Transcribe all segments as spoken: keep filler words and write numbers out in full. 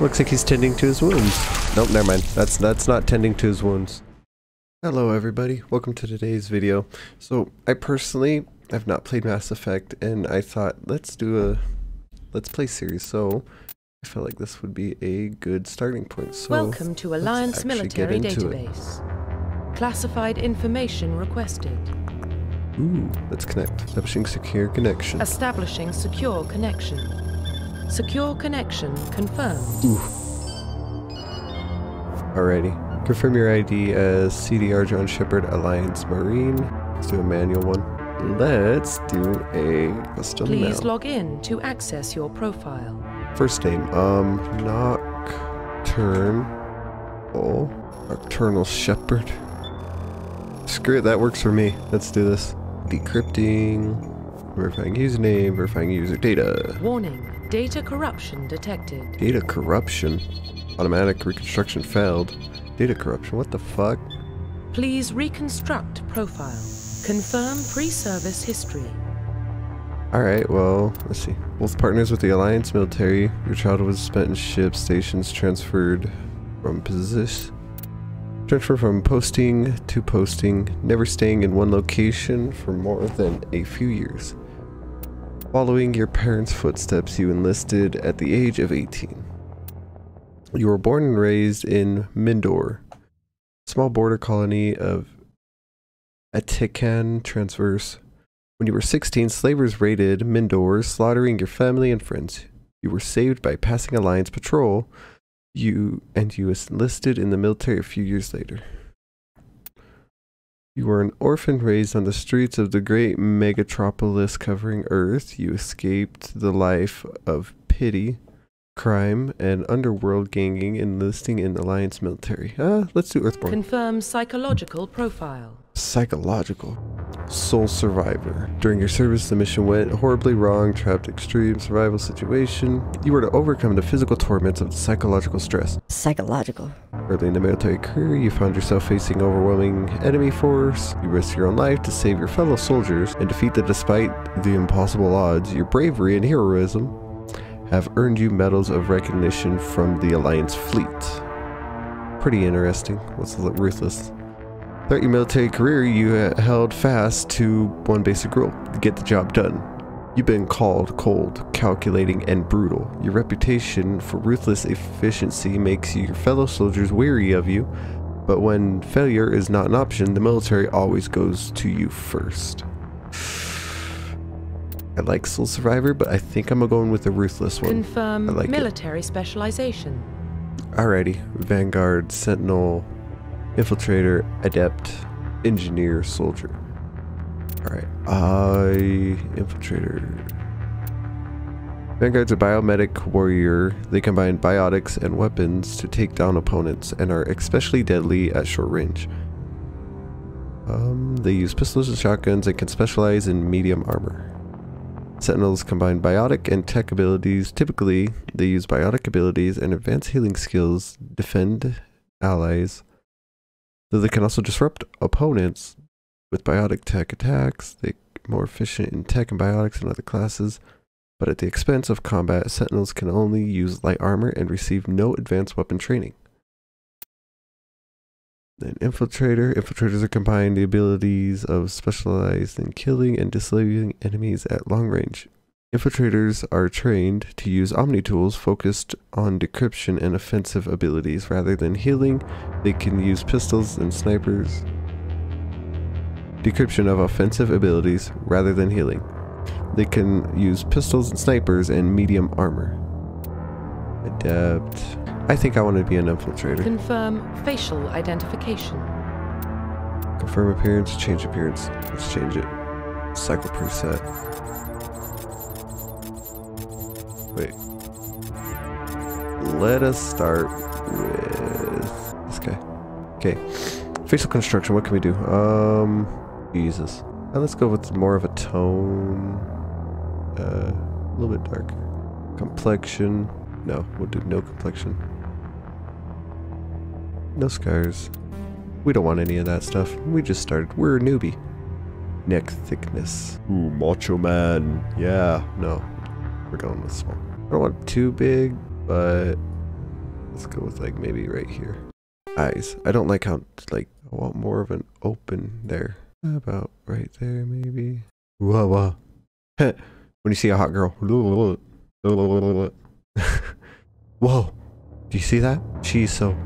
Looks like he's tending to his wounds. Nope, never mind. That's, that's not tending to his wounds. Hello everybody, welcome to today's video. So, I personally have not played Mass Effect, and I thought, let's do a Let's Play series, so I felt like this would be a good starting point. So welcome to Alliance Military Database. It. Classified information requested. Ooh, let's connect. Establishing secure connection. Establishing secure connection. Secure connection confirmed. Ooh. Alrighty. Confirm your I D as C D R John Shepard Alliance Marine. Let's do a manual one. Let's do a custom. Please now. Log in to access your profile. First name, um, Nocturne. Oh, Nocturnal Shepherd. Screw it, that works for me. Let's do this. Decrypting. Verifying username, verifying user data. Warning, data corruption detected. Data corruption? Automatic reconstruction failed. Data corruption, what the fuck? Please reconstruct profile. Confirm pre-service history. Alright, well, let's see. Both partners with the Alliance military. Your childhood was spent in ships, stations transferred from position. Transfer from posting to posting, never staying in one location for more than a few years. Following your parents' footsteps, you enlisted at the age of eighteen. You were born and raised in Mindoir, a small border colony of Attican Traverse. When you were sixteen, slavers raided Mindoir, slaughtering your family and friends. You were saved by passing Alliance patrol. You and you enlisted in the military a few years later. You were an orphan raised on the streets of the great megatropolis covering Earth. You escaped the life of pity, crime, and underworld ganging, enlisting in Alliance military. Ah, uh, let's do Earthborn. Confirm psychological profile. Psychological. Sole survivor. During your service, the mission went horribly wrong, trapped extreme survival situation. You were to overcome the physical torments of psychological stress. Psychological. Early in the military career, you found yourself facing overwhelming enemy force. You risked your own life to save your fellow soldiers and defeat them despite the impossible odds. Your bravery and heroism have earned you medals of recognition from the Alliance fleet. Pretty interesting. What's ruthless? Throughout your military career, you held fast to one basic rule: get the job done. You've been called cold, calculating, and brutal. Your reputation for ruthless efficiency makes your fellow soldiers weary of you, but when failure is not an option, the military always goes to you first. I like Soul Survivor, but I think I'm going with the ruthless one. Confirm I like military it. specialization. Alrighty, Vanguard, Sentinel, Infiltrator, Adept, Engineer, Soldier. Alright, I... Infiltrator. Vanguard's a biomedic warrior. They combine biotics and weapons to take down opponents and are especially deadly at short range. Um, they use pistols and shotguns and can specialize in medium armor. Sentinels combine biotic and tech abilities. Typically, they use biotic abilities and advanced healing skills, defend allies. Though they can also disrupt opponents with biotic tech attacks, they're more efficient in tech and biotics than other classes, but at the expense of combat, sentinels can only use light armor and receive no advanced weapon training. Then Infiltrator. Infiltrators are combined the abilities of specialized in killing and disabling enemies at long range. Infiltrators are trained to use Omni-Tools focused on decryption and offensive abilities. Rather than healing, they can use pistols and snipers. Decryption of offensive abilities rather than healing. They can use pistols and snipers and medium armor. Adept. I think I want to be an infiltrator. Confirm facial identification. Confirm appearance, change appearance. Let's change it. Cycle preset. Wait. Let us start with this guy. Okay. Facial construction. What can we do? Um, Jesus. Now let's go with more of a tone. Uh, a little bit darker. Complexion. No, we'll do no complexion. No scars. We don't want any of that stuff. We just started. We're a newbie. Neck thickness. Ooh, macho man. Yeah. No. We're going with small. I don't want too big, but Let's go with like maybe right here. Eyes. I don't like how like I want more of an open there. About right there maybe. Whoa, whoa. When you see a hot girl. Whoa. Do you see that? She's so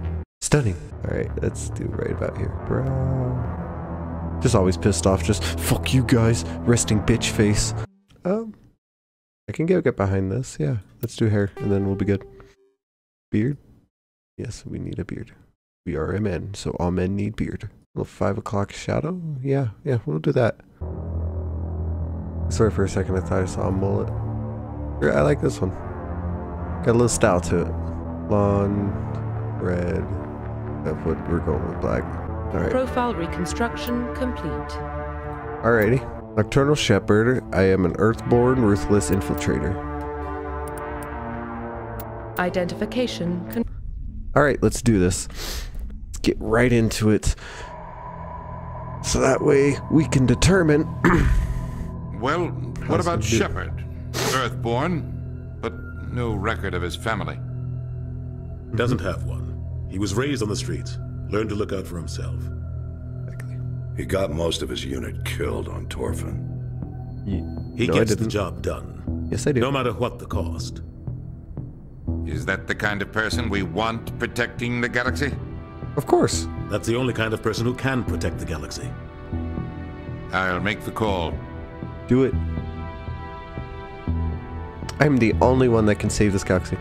stunning. All right, let's do right about here. Bro. Just always pissed off. Just fuck you guys. Resting bitch face. Um, I can go get behind this. Yeah, let's do hair and then we'll be good. Beard. Yes, we need a beard. We are a men, so all men need beard. Little five o'clock shadow. Yeah, yeah, we'll do that. Sorry for a second, I thought I saw a mullet. Sure, I like this one. Got a little style to it. Blonde, red. That's what we're going with. Black. All right. Profile reconstruction complete. Alrighty. Nocturnal Shepherd. I am an Earthborn, ruthless infiltrator. Identification. Con All right, let's do this. Let's get right into it. So that way we can determine. Well, what about Shepard? Earthborn, but no record of his family. Doesn't have one. He was raised on the streets, learned to look out for himself. He got most of his unit killed on Torfan. Yeah. He no, gets the job done. Yes, I do. No matter what the cost. Is that the kind of person we want protecting the galaxy? Of course. That's the only kind of person who can protect the galaxy. I'll make the call. Do it. I'm the only one that can save this galaxy.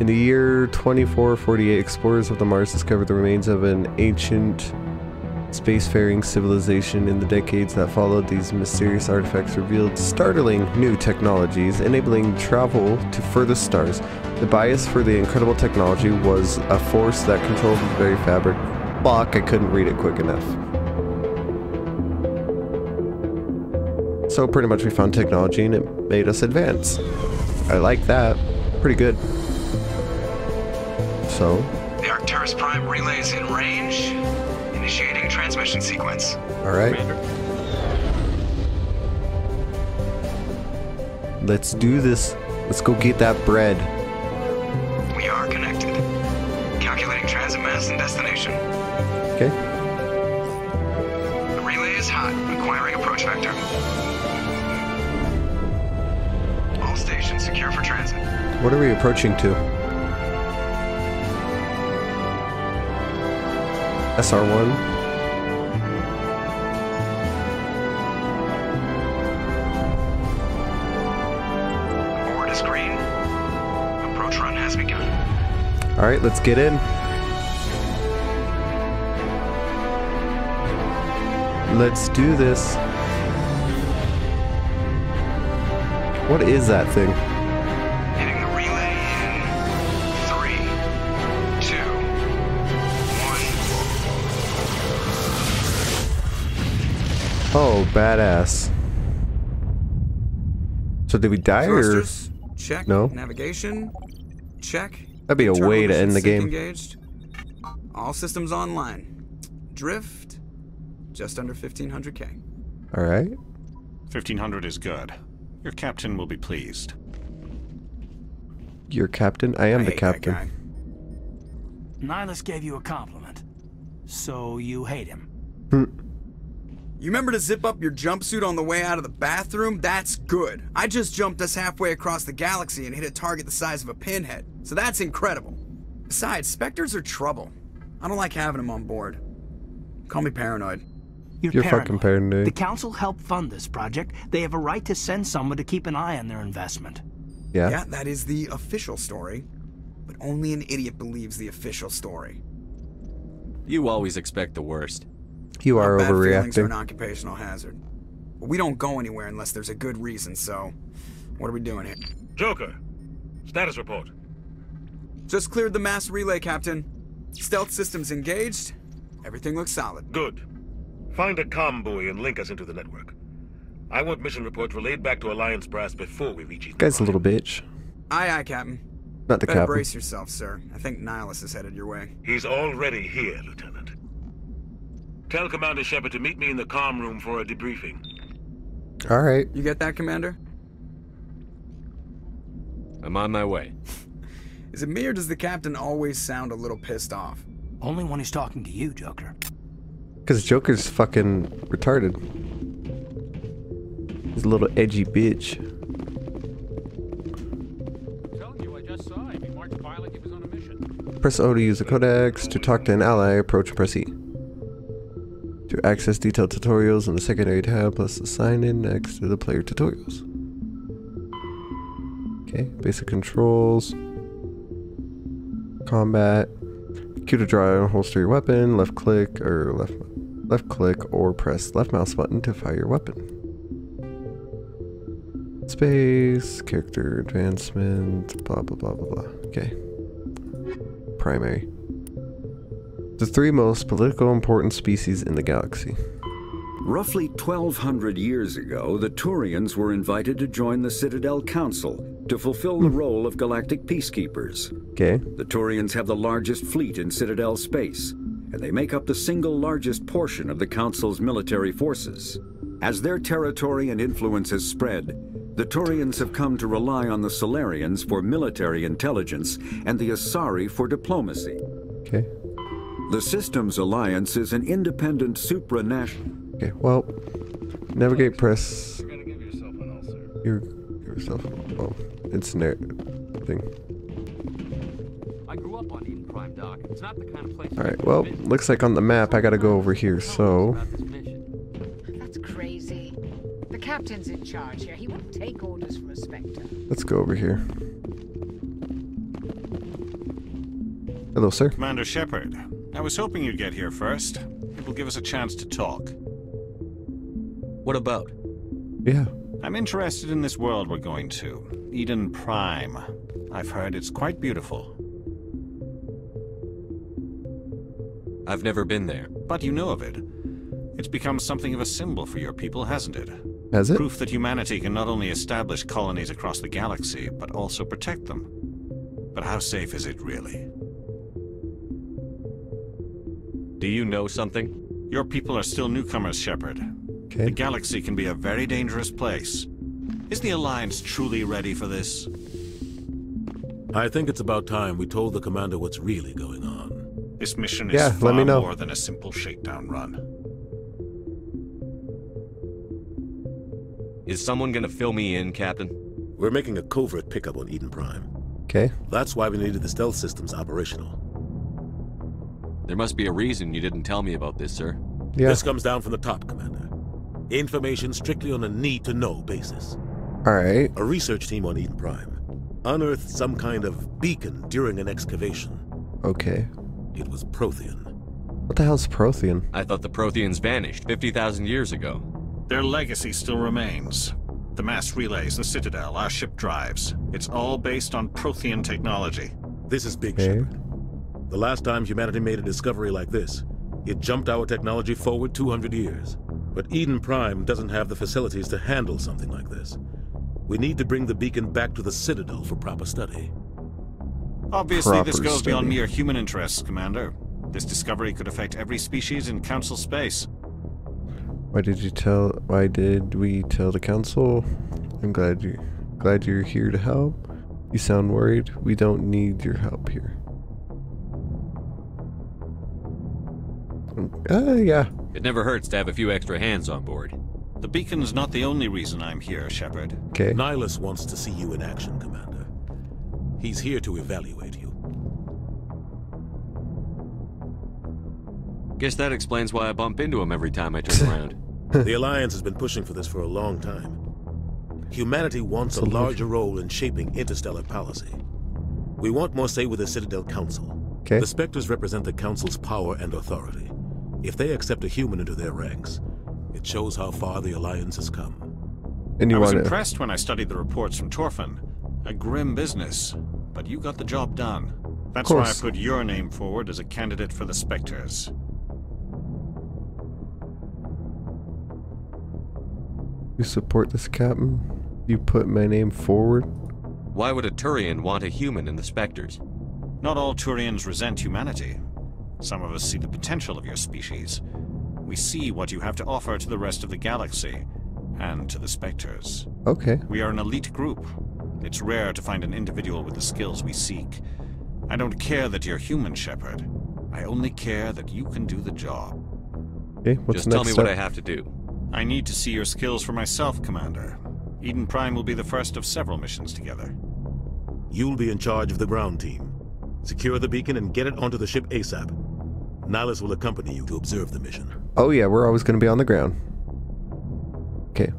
In the year twenty-four forty-eight, explorers of the Mars discovered the remains of an ancient spacefaring civilization. In the decades that followed, these mysterious artifacts revealed startling new technologies, enabling travel to further stars. The bias for the incredible technology was a force that controlled the very fabric. Fuck, I couldn't read it quick enough. So pretty much we found technology and it made us advance. I like that. Pretty good. So? The Arcturus Prime relay's in range. Initiating transmission sequence. Alright. Let's do this. Let's go get that bread. We are connected. Calculating transit mass and destination. Okay. The relay is hot. Acquiring approach vector. Station secure for transit. What are we approaching to? S R one. The board is green. Approach run has begun. Alright, let's get in. Let's do this. What is that thing? Hitting the relay in three, two, one. Oh, badass. So did we die or? Check. No. Navigation. Check. That'd be a way to end the game. Engaged. All systems online. Drift. Just under fifteen hundred K. All right. fifteen hundred is good. Your captain will be pleased. Your captain? I am I the captain. Nihlus gave you a compliment. So you hate him. You remember to zip up your jumpsuit on the way out of the bathroom? That's good. I just jumped us halfway across the galaxy and hit a target the size of a pinhead. So that's incredible. Besides, Spectres are trouble. I don't like having them on board. Call me paranoid. You're, You're paranoid. fucking paranoid. The council helped fund this project. They have a right to send someone to keep an eye on their investment. Yeah. Yeah, that is the official story. But only an idiot believes the official story. You always expect the worst. You are Our overreacting. Bad feelings are an occupational hazard. But we don't go anywhere unless there's a good reason, so what are we doing here? Joker, status report. Just cleared the mass relay, Captain. Stealth systems engaged. Everything looks solid. Good. Find a comm buoy and link us into the network. I want mission reports relayed back to Alliance Brass before we reach Eden. Guy's a little bitch. Aye, aye, Captain. Not the Better captain. Brace yourself, sir. I think Nihlus is headed your way. He's already here, Lieutenant. Tell Commander Shepard to meet me in the comm room for a debriefing. All right. You get that, Commander? I'm on my way. Is it me or does the captain always sound a little pissed off? Only when he's talking to you, Joker. Because Joker's fucking retarded. He's a little edgy bitch. I'm telling you, I just saw him. He marched violent. He was on a mission. Press O to use the codex. To talk to an ally, approach and press E. To access detailed tutorials in the secondary tab, plus the sign in next to the player tutorials. Okay, basic controls. Combat. Q to draw and holster your weapon, left click or left left click or press left mouse button to fire your weapon. Space, character advancement, blah blah blah blah blah. Okay. Primary. The three most politically important species in the galaxy. Roughly twelve hundred years ago, the Turians were invited to join the Citadel Council to fulfill the role of galactic peacekeepers. Okay. The Turians have the largest fleet in Citadel space, and they make up the single largest portion of the Council's military forces. As their territory and influence has spread, the Turians have come to rely on the Solarians for military intelligence and the Asari for diplomacy. Okay. The Systems Alliance is an independent supranational. Okay, well, navigate, press. You're gonna give yourself an ulcer. You're, give yourself an oh, it's an air thing. I grew up on Eden Prime, Doc. It's not the kind of place. Alright, well, looks like on the map I gotta go over here, so. That's crazy. The captain's in charge here. He won't take orders from a Spectre. Let's go over here. Hello, sir. Commander Shepard. I was hoping you'd get here first. It will give us a chance to talk. What about? Yeah. I'm interested in this world we're going to. Eden Prime. I've heard it's quite beautiful. I've never been there. But you know of it. It's become something of a symbol for your people, hasn't it? Has it? Proof that humanity can not only establish colonies across the galaxy, but also protect them. But how safe is it, really? Do you know something? Your people are still newcomers, Shepard. Okay. The galaxy can be a very dangerous place. Is the Alliance truly ready for this? I think it's about time we told the Commander what's really going on. This mission is yeah, far let me know. more than a simple shakedown run. Is someone gonna fill me in, Captain? We're making a covert pickup on Eden Prime. Okay. That's why we needed the stealth systems operational. There must be a reason you didn't tell me about this, sir. Yeah. This comes down from the top, Commander. Information strictly on a need-to-know basis. Alright. A research team on Eden Prime unearthed some kind of beacon during an excavation. Okay. It was Prothean. What the hell's Prothean? I thought the Protheans vanished fifty thousand years ago. Their legacy still remains. The mass relays, the Citadel, our ship drives. It's all based on Prothean technology. This is Big okay. Shepard. The last time humanity made a discovery like this, it jumped our technology forward two hundred years. But Eden Prime doesn't have the facilities to handle something like this. We need to bring the beacon back to the Citadel for proper study. Obviously, proper this goes study. beyond mere human interests, Commander. This discovery could affect every species in Council space. Why did you tell? Why did we tell the Council? I'm glad you, glad you're here to help. You sound worried. We don't need your help here. Uh, yeah. It never hurts to have a few extra hands on board. The beacon's not the only reason I'm here, Shepard. Okay. Nihlus wants to see you in action, Commander. He's here to evaluate you. Guess that explains why I bump into him every time I turn around. The Alliance has been pushing for this for a long time. Humanity wants a larger role in shaping interstellar policy. We want more say with the Citadel Council. Okay. The Spectres represent the Council's power and authority. If they accept a human into their ranks, it shows how far the Alliance has come. And you I was wanna... impressed when I studied the reports from Torfan. A grim business, but you got the job done. That's why I put your name forward as a candidate for the Spectres. You support this, Captain? You put my name forward? Why would a Turian want a human in the Spectres? Not all Turians resent humanity. Some of us see the potential of your species. We see what you have to offer to the rest of the galaxy, and to the Spectres. Okay. We are an elite group. It's rare to find an individual with the skills we seek, I don't care that you're human, Shepard. I only care that you can do the job. Okay, what's Just next tell me step? What I have to do. I need to see your skills for myself, Commander. Eden Prime will be the first of several missions together. You'll be in charge of the ground team. Secure the beacon and get it onto the ship ASAP. Nihlus will accompany you to observe the mission. Oh yeah, we're always going to be on the ground. Okay.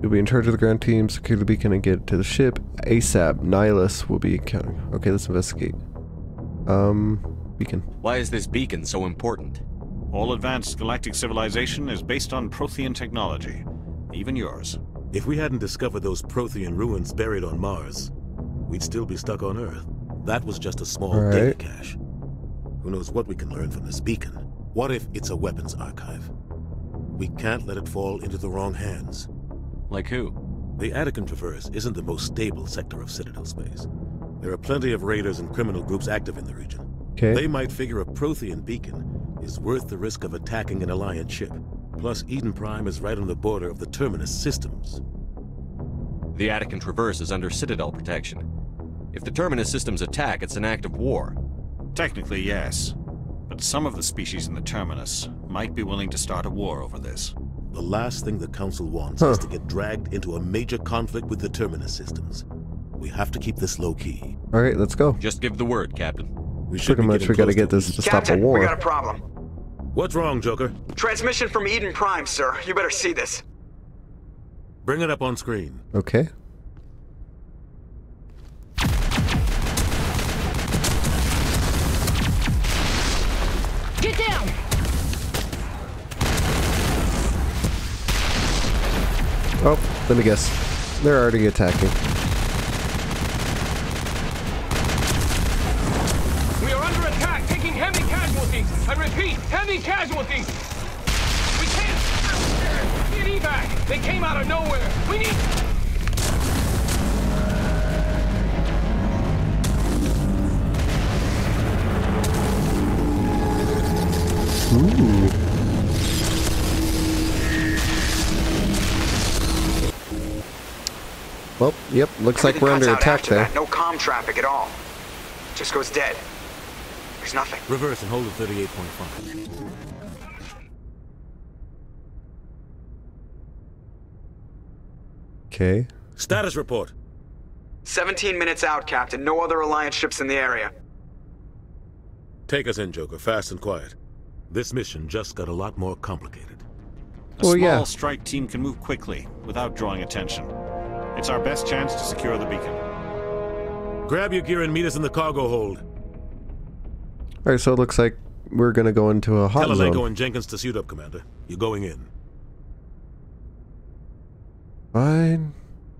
You'll be in charge of the ground team, secure the beacon and get it to the ship ASAP. Nihlus will be accounting. Okay, let's investigate. Um, beacon. Why is this beacon so important? All advanced galactic civilization is based on Prothean technology. Even yours. If we hadn't discovered those Prothean ruins buried on Mars, we'd still be stuck on Earth. That was just a small right. data cache. Who knows what we can learn from this beacon? What if it's a weapons archive? We can't let it fall into the wrong hands. Like who? The Attican Traverse isn't the most stable sector of Citadel space. There are plenty of raiders and criminal groups active in the region. Okay. They might figure a Prothean beacon is worth the risk of attacking an Alliance ship. Plus, Eden Prime is right on the border of the Terminus systems. The Attican Traverse is under Citadel protection. If the Terminus systems attack, it's an act of war. Technically, yes. But some of the species in the Terminus might be willing to start a war over this. The last thing the Council wants huh. is to get dragged into a major conflict with the Terminus systems. We have to keep this low-key. All right, let's go. Just give the word, Captain. We should Pretty much we gotta get this to Captain, stop a war. we got a problem. What's wrong, Joker? Transmission from Eden Prime, sir. You better see this. Bring it up on screen. Okay. Get down! Oh, let me guess. They're already attacking. We are under attack, taking heavy casualties. I repeat, heavy casualties. We can't get evac. They came out of nowhere. We need. Ooh. Well, yep, looks Everything like we're under attack there. That. No comm traffic at all. Just goes dead. There's nothing. Reverse and hold the thirty-eight point five. Okay. Status report. seventeen minutes out, Captain. No other Alliance ships in the area. Take us in, Joker. Fast and quiet. This mission just got a lot more complicated. A well, small yeah. strike team can move quickly without drawing attention. It's our best chance to secure the beacon. Grab your gear and meet us in the cargo hold. All right, so it looks like we're going to go into a hot Tell zone. Tell Alenko and Jenkins to suit up, Commander. You're going in. Fine.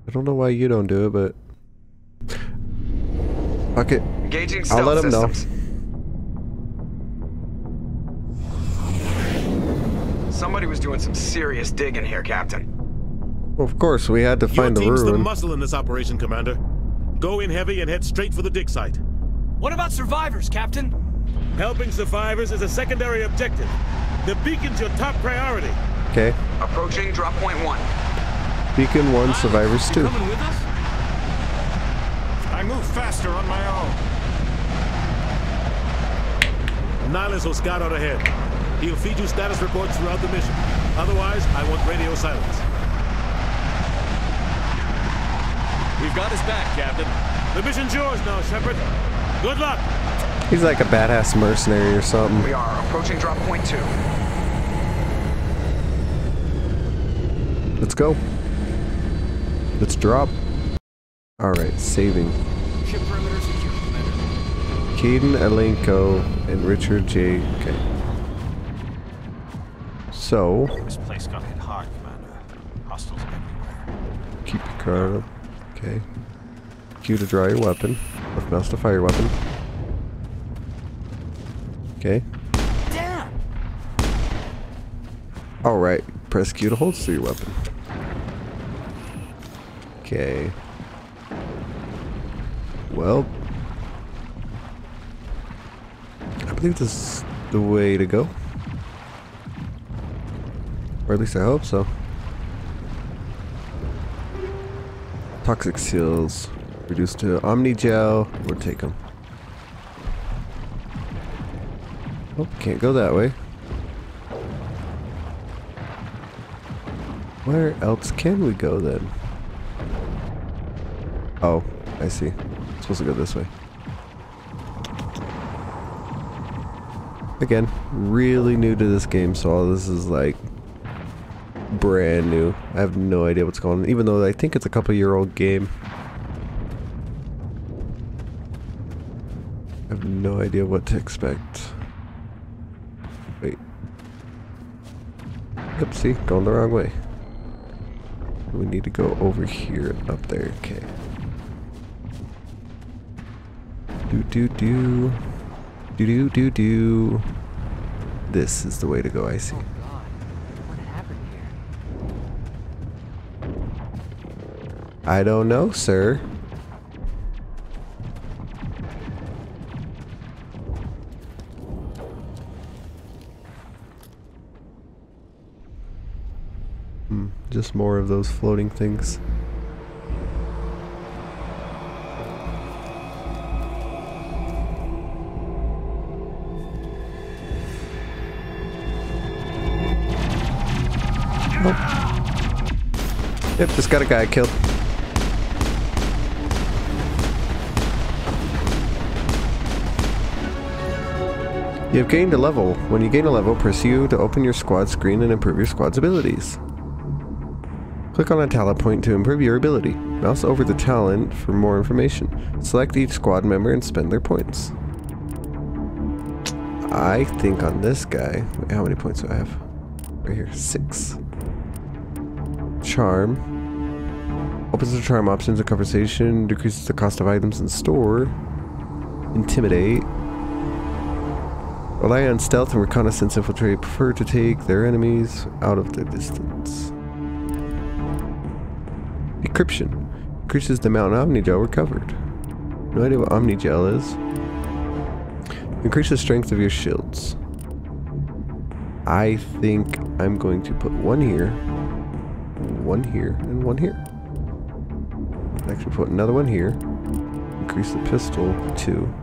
I don't know why you don't do it, but fuck it. Engaging I'll let them know. Somebody was doing some serious digging here, Captain. Well, of course, we had to find the ruin. Your team's the muscle in this operation, Commander. Go in heavy and head straight for the dig site. What about survivors, Captain? Helping survivors is a secondary objective. The beacon's your top priority. Okay. Approaching drop point one. Beacon one, survivors two. Coming with us? I move faster on my own. Nihlus will scout out ahead. He'll feed you status reports throughout the mission. Otherwise, I want radio silence. We've got his back, Captain. The mission's yours now, Shepard. Good luck! He's like a badass mercenary or something. We are approaching drop point two. Let's go. Let's drop. Alright, saving. Ship perimeter secure, Commander. Caden Alenko and Richard J. Okay. So, this place got hit hard, Commander. Hostiles everywhere. Keep your guard up. Okay. Q to draw your weapon. Left mouse to fire your weapon. Okay. Damn. All right. Press Q to holster your weapon. Okay. Well, I believe this is the way to go. Or at least I hope so. Toxic seals reduced to Omni-Gel. We'll take them. Oh, can't go that way. Where else can we go then? Oh, I see. I'm supposed to go this way. Again, really new to this game, so all this is like brand new. I have no idea what's going on, even though I think it's a couple year old game. I have no idea what to expect. Wait. Yep, see, going the wrong way. We need to go over here and up there, okay. Do do do. Do do do do. This is the way to go, I see. I don't know, sir. Hmm, just more of those floating things. Oh. Yep, just got a guy killed. You have gained a level. When you gain a level, press U to open your squad screen and improve your squad's abilities. Click on a talent point to improve your ability. Mouse over the talent for more information. Select each squad member and spend their points. I think on this guy... Wait, how many points do I have? Right here. Six. Charm. Opens the charm options of conversation. Decreases the cost of items in store. Intimidate. Rely on stealth and reconnaissance infiltrate. Prefer to take their enemies out of their distance. Decryption. Increases the amount of Omni-Gel recovered. No idea what Omni-Gel is. Increases the strength of your shields. I think I'm going to put one here, one here, and one here. I'll actually put another one here. Increase the pistol to...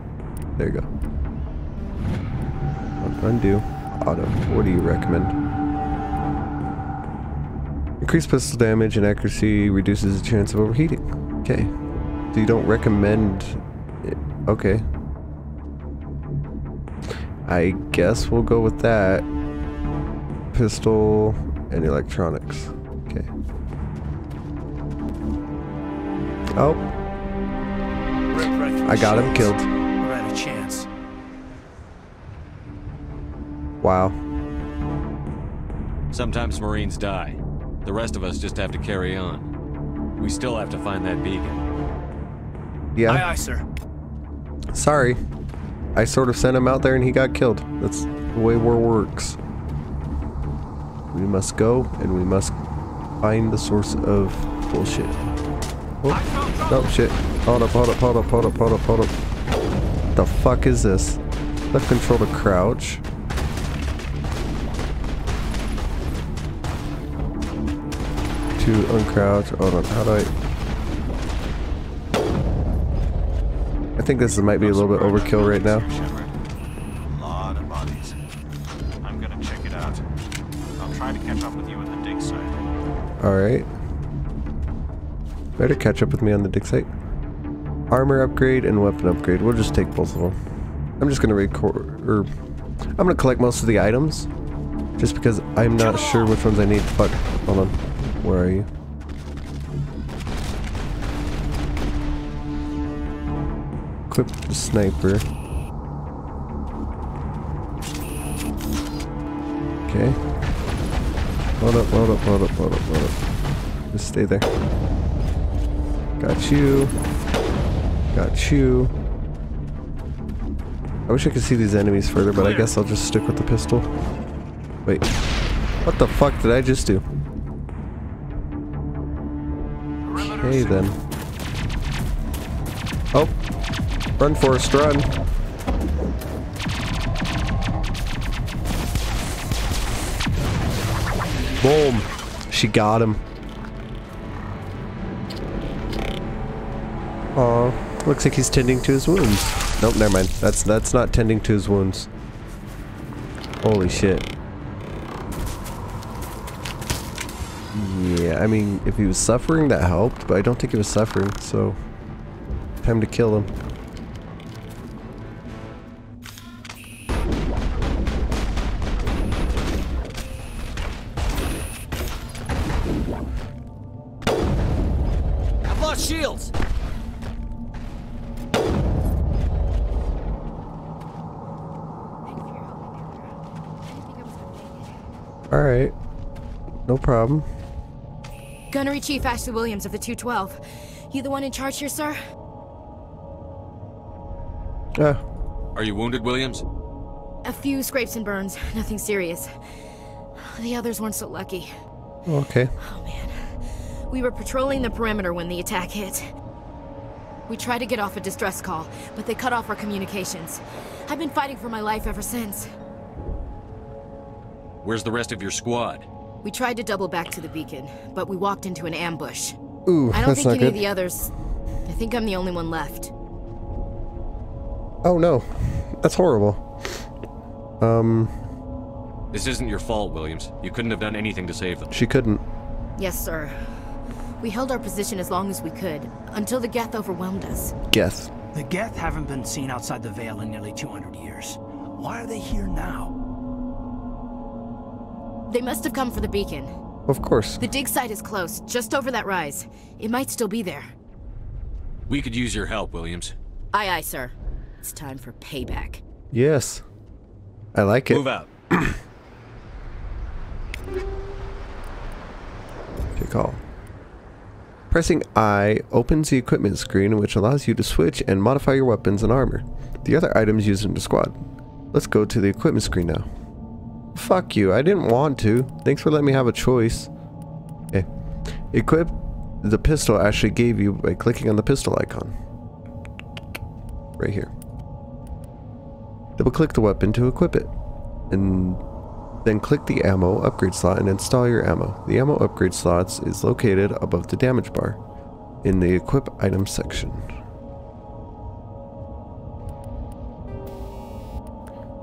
There you go. Undo. Auto. What do you recommend? Increased pistol damage and accuracy, reduces the chance of overheating. Okay. So you don't recommend it. Okay. I guess we'll go with that. Pistol and electronics. Okay. Oh. I got him killed. We're at a chance. Wow. Sometimes Marines die. The rest of us just have to carry on. We still have to find that beacon. Yeah. Aye, aye, sir. Sorry. I sort of sent him out there and he got killed. That's the way war works. We must go and we must find the source of bullshit. Oh, oh shit. Hold up, hold up, hold up, hold up, hold up, hold up. The fuck is this? Left control to crouch. To uncrouch. Hold on, how do I... I think this might be a little bit overkill right now. A lot of bodies. I'm gonna check it out. I'll try to catch up with you on the dig site. Alright. Better catch up with me on the dig site. Armor upgrade and weapon upgrade. We'll just take both of them. I'm just gonna record... or I'm gonna collect most of the items. Just because I'm not sure which ones I need. Fuck. Hold on. Where are you? Equip the sniper. Okay. Hold up, hold up, hold up, hold up, hold up. Just stay there. Got you. Got you. I wish I could see these enemies further, but I guess I'll just stick with the pistol. Wait. What the fuck did I just do? Okay then. Oh! Run, Forrest, run! Boom! She got him. Aw, looks like he's tending to his wounds. Nope, never mind. That's that's not tending to his wounds. Holy shit. Yeah, I mean, if he was suffering, that helped, but I don't think he was suffering, so... Time to kill him. I've lost shields! Alright. No problem. Gunnery Chief Ashley Williams of the two twelve. You the one in charge here, sir? Uh. Are you wounded, Williams? A few scrapes and burns. Nothing serious. The others weren't so lucky. Okay. Oh, man. We were patrolling the perimeter when the attack hit. We tried to get off a distress call, but they cut off our communications. I've been fighting for my life ever since. Where's the rest of your squad? We tried to double back to the beacon, but we walked into an ambush. Ooh, I don't think any of the others... I think I'm the only one left. Oh no. That's horrible. Um... This isn't your fault, Williams. You couldn't have done anything to save them. She couldn't. Yes, sir. We held our position as long as we could, until the Geth overwhelmed us. Geth. The Geth haven't been seen outside the Veil in nearly two hundred years. Why are they here now? They must have come for the beacon. Of course. The dig site is close, just over that rise. It might still be there. We could use your help, Williams. Aye, aye, sir. It's time for payback. Yes. I like it. Move out. Good call. Pressing I opens the equipment screen, which allows you to switch and modify your weapons and armor. The other items used in the squad. Let's go to the equipment screen now. Fuck you, I didn't want to. Thanks for letting me have a choice. Okay. Equip the pistol Ashley gave you by clicking on the pistol icon. Right here. Double click the weapon to equip it. And then click the ammo upgrade slot and install your ammo. The ammo upgrade slots is located above the damage bar in the equip items section.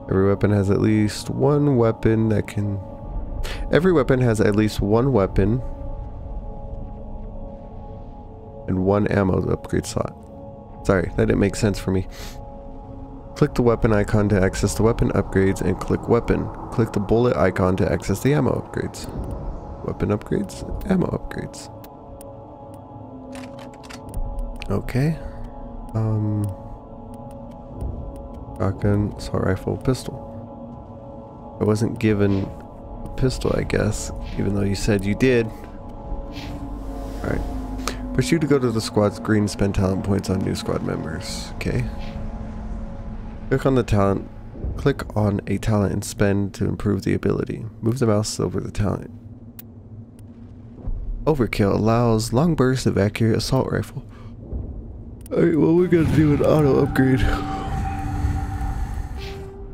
Every weapon has at least one weapon that can... Every weapon has at least one weapon and one ammo upgrade slot. Sorry, that didn't make sense for me. Click the weapon icon to access the weapon upgrades and click weapon. Click the bullet icon to access the ammo upgrades. Weapon upgrades, ammo upgrades. Okay. Um... Shotgun, assault rifle, pistol. I wasn't given a pistol, I guess, even though you said you did. Alright. Push you to go to the squad screen, spend talent points on new squad members. Okay. Click on the talent. Click on a talent and spend to improve the ability. Move the mouse over the talent. Overkill allows long bursts of accurate assault rifle. Alright, well, we're gonna do an auto upgrade.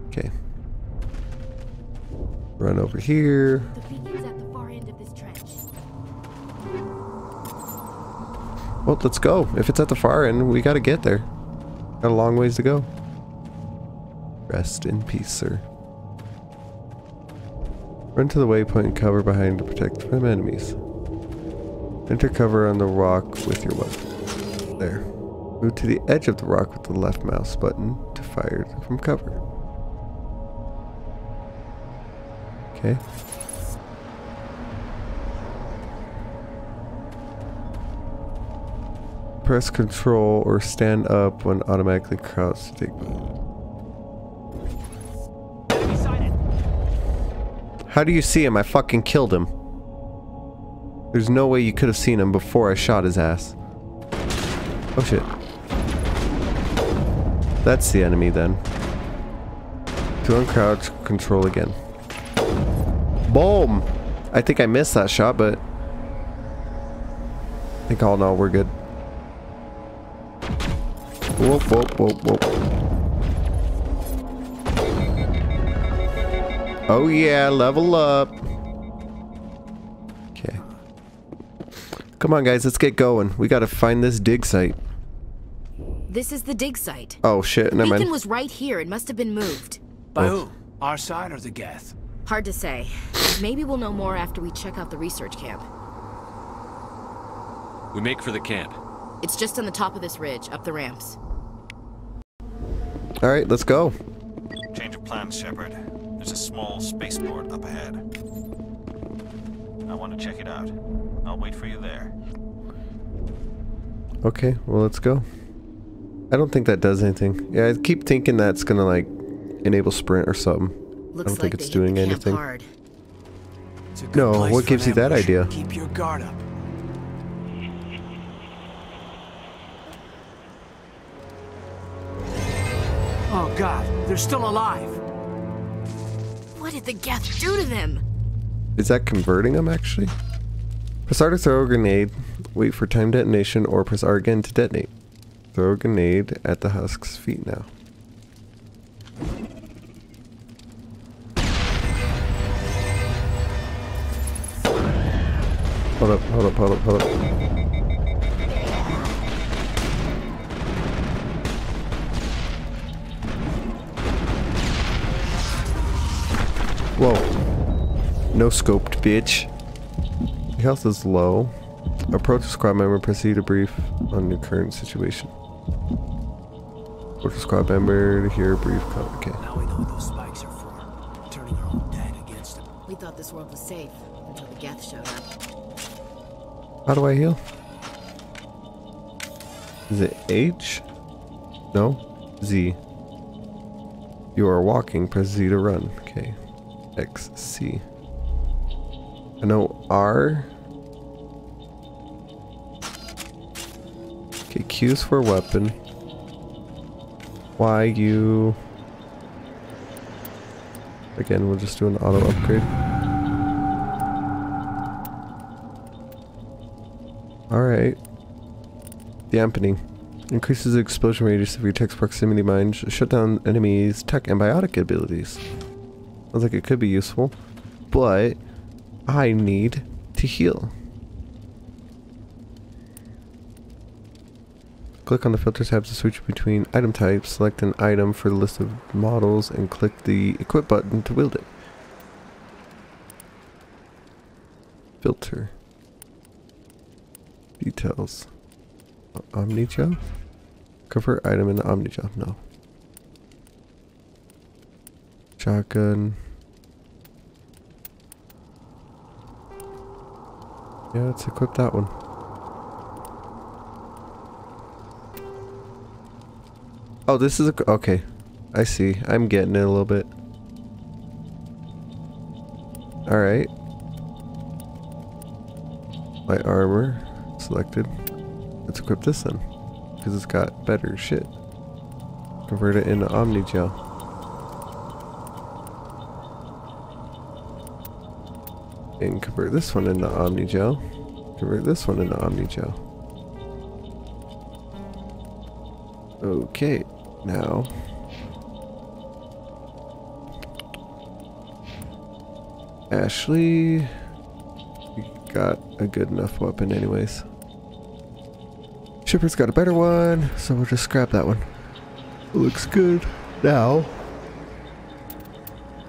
Okay. Run over here. The beacon's at the far end of this trench. Well, let's go. If it's at the far end, we gotta get there. Got a long ways to go. Rest in peace, sir. Run to the waypoint and cover behind to protect from enemies. Enter cover on the rock with your weapon. There. Move to the edge of the rock with the left mouse button to fire from cover. Okay. Press control or stand up when automatically crouched to take fire. How do you see him? I fucking killed him. There's no way you could have seen him before I shot his ass. Oh shit. That's the enemy then. To uncrouch, control again. Boom! I think I missed that shot, but I think all in all we're good. Whoop, whoop, whoop, whoop. Oh yeah, level up. Okay. Come on guys, let's get going. We gotta find this dig site. This is the dig site. Oh shit, never mind. The beacon was right here. It must have been moved. By who? Our side or the Geth? Hard to say. Maybe we'll know more after we check out the research camp. We make for the camp. It's just on the top of this ridge, up the ramps. All right, let's go. Change of plans, Shepard. There's a small spaceport up ahead. I want to check it out. I'll wait for you there. Okay, well, let's go. I don't think that does anything. Yeah, I keep thinking that's gonna like enable sprint or something. Looks I don't like think it's doing anything. It's no, what gives you that idea? Keep your guard up. Oh God, they're still alive. What did the Geth do to them? Is that converting them actually? Press R to throw a grenade, wait for time detonation, or press R again to detonate. Throw a grenade at the husk's feet now. Hold up, hold up, hold up, hold up. Whoa. No scoped, bitch. Your health is low. Approach a squad member, proceed to brief on your current situation. Approach a squad member to hear a brief comment. Okay. Now we know what those spikes are for. Turning our own dead against them. We thought this world was safe until the Geth showed up. How do I heal? Is it H? No. Z. You are walking, press Z to run. Okay. X, C. I know R. Okay, Q's for weapon. Y, U. Again, we'll just do an auto upgrade. Alright. Dampening. Increases the explosion radius of your tech's proximity mines. Shut down enemies' tech and biotic abilities. Sounds like it could be useful, but I need to heal. Click on the filter tab to switch between item types, select an item for the list of models, and click the equip button to wield it. Filter. Details. Omni-Gel? Convert item in the Omni-Gel, no. Shotgun. Yeah, let's equip that one. Oh, this is a... Okay. I see. I'm getting it a little bit. Alright. Light armor. Selected. Let's equip this then. Because it's got better shit. Convert it into Omni-Gel. And convert this one into Omni-Gel. Convert this one into Omni-Gel. Okay, now. Ashley. You got a good enough weapon, anyways. Shepard's got a better one, so we'll just scrap that one. It looks good. Now,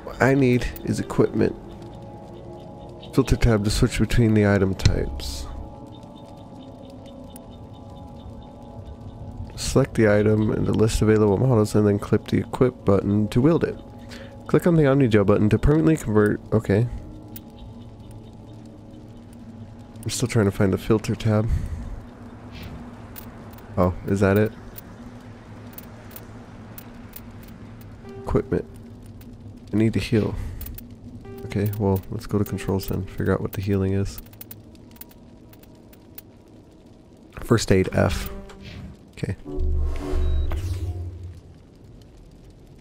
what I need is equipment. Filter tab to switch between the item types. Select the item and the list of available models and then click the equip button to wield it. Click on the Omni-Gel button to permanently convert. Okay. I'm still trying to find the filter tab. Oh, is that it? Equipment. I need to heal. Okay, well, let's go to controls then. Figure out what the healing is. First aid F. Okay.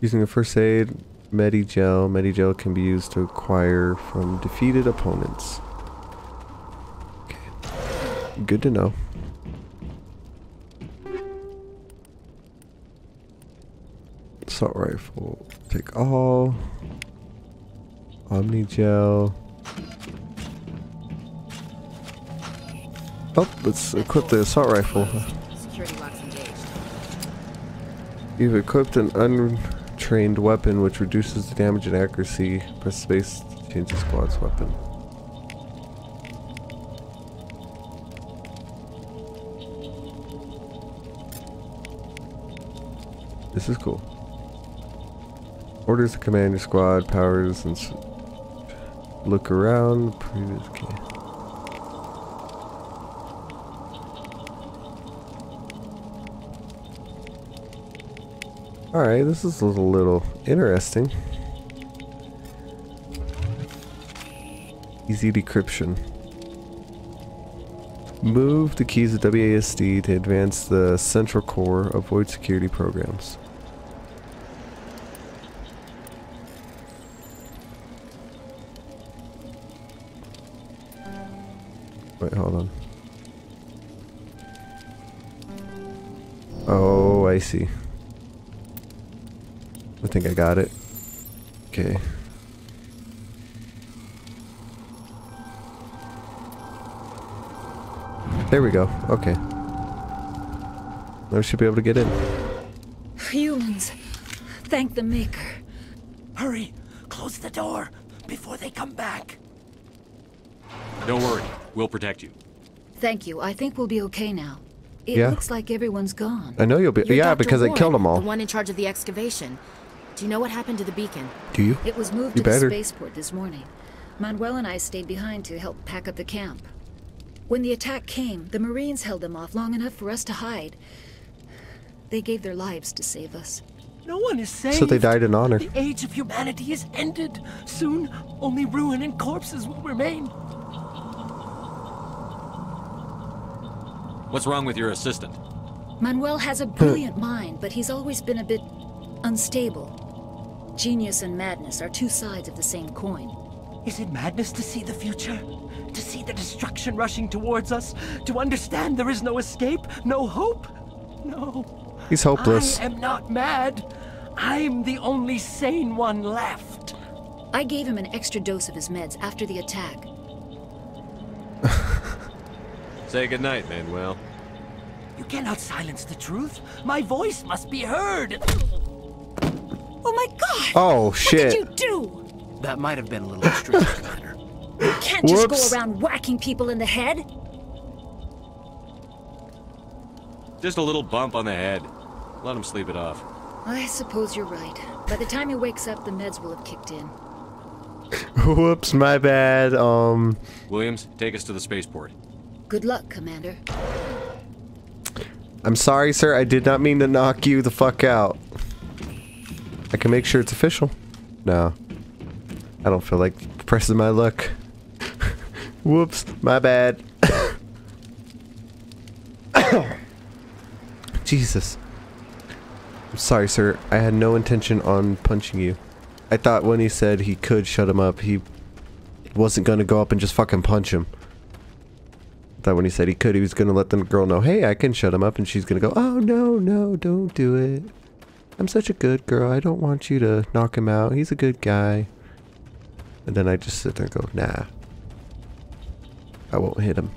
Using a first aid, Medi-Gel. Medi-Gel can be used to acquire from defeated opponents. Okay. Good to know. Assault rifle. Take all. Omni-Gel. Oh, let's equip the assault rifle. You've equipped an un trained weapon, which reduces the damage and accuracy. Press space to change the squad's weapon. This is cool. Orders the commander squad, powers, and look around. Previous game. Alright, this is a little, little interesting. Easy decryption. Move the keys of W A S D to advance the central core. Avoid security programs. Wait, hold on. Oh, I see. I think I got it. Okay. There we go. Okay. Now we should be able to get in. Humans. Thank the Maker. Hurry. Close the door before they come back. Don't worry. We'll protect you. Thank you. I think we'll be okay now. It yeah. looks like everyone's gone. I know you'll be. You're yeah, Doctor because Warren, I killed them all. The one in charge of the excavation. Do you know what happened to the beacon? Do you? It was moved you to better. the spaceport this morning. Manuel and I stayed behind to help pack up the camp. When the attack came, the Marines held them off long enough for us to hide. They gave their lives to save us. No one is saved. So they died in honor. The age of humanity is ended. Soon, only ruin and corpses will remain. What's wrong with your assistant? Manuel has a brilliant mind, but he's always been a bit unstable. Genius and madness are two sides of the same coin. Is it madness to see the future? To see the destruction rushing towards us? To understand there is no escape? No hope? No. He's hopeless. I am not mad. I'm the only sane one left. I gave him an extra dose of his meds after the attack. Say goodnight, Manuel. You cannot silence the truth. My voice must be heard. Oh my God! Oh shit! What did you do? That might have been a little extreme, Commander. You can't just Whoops. go around whacking people in the head. Just a little bump on the head. Let him sleep it off. I suppose you're right. By the time he wakes up, the meds will have kicked in. Whoops, my bad. Um. Williams, take us to the spaceport. Good luck, Commander. I'm sorry, sir. I did not mean to knock you the fuck out. I can make sure it's official. No. I don't feel like pressing my luck. Whoops. My bad. Jesus. I'm sorry, sir. I had no intention on punching you. I thought when he said he could shut him up, he wasn't gonna go up and just fucking punch him. Thought when he said he could, he was going to let the girl know, hey, I can shut him up, and she's going to go, oh, no, no, don't do it. I'm such a good girl. I don't want you to knock him out. He's a good guy. And then I just sit there and go, nah. I won't hit him.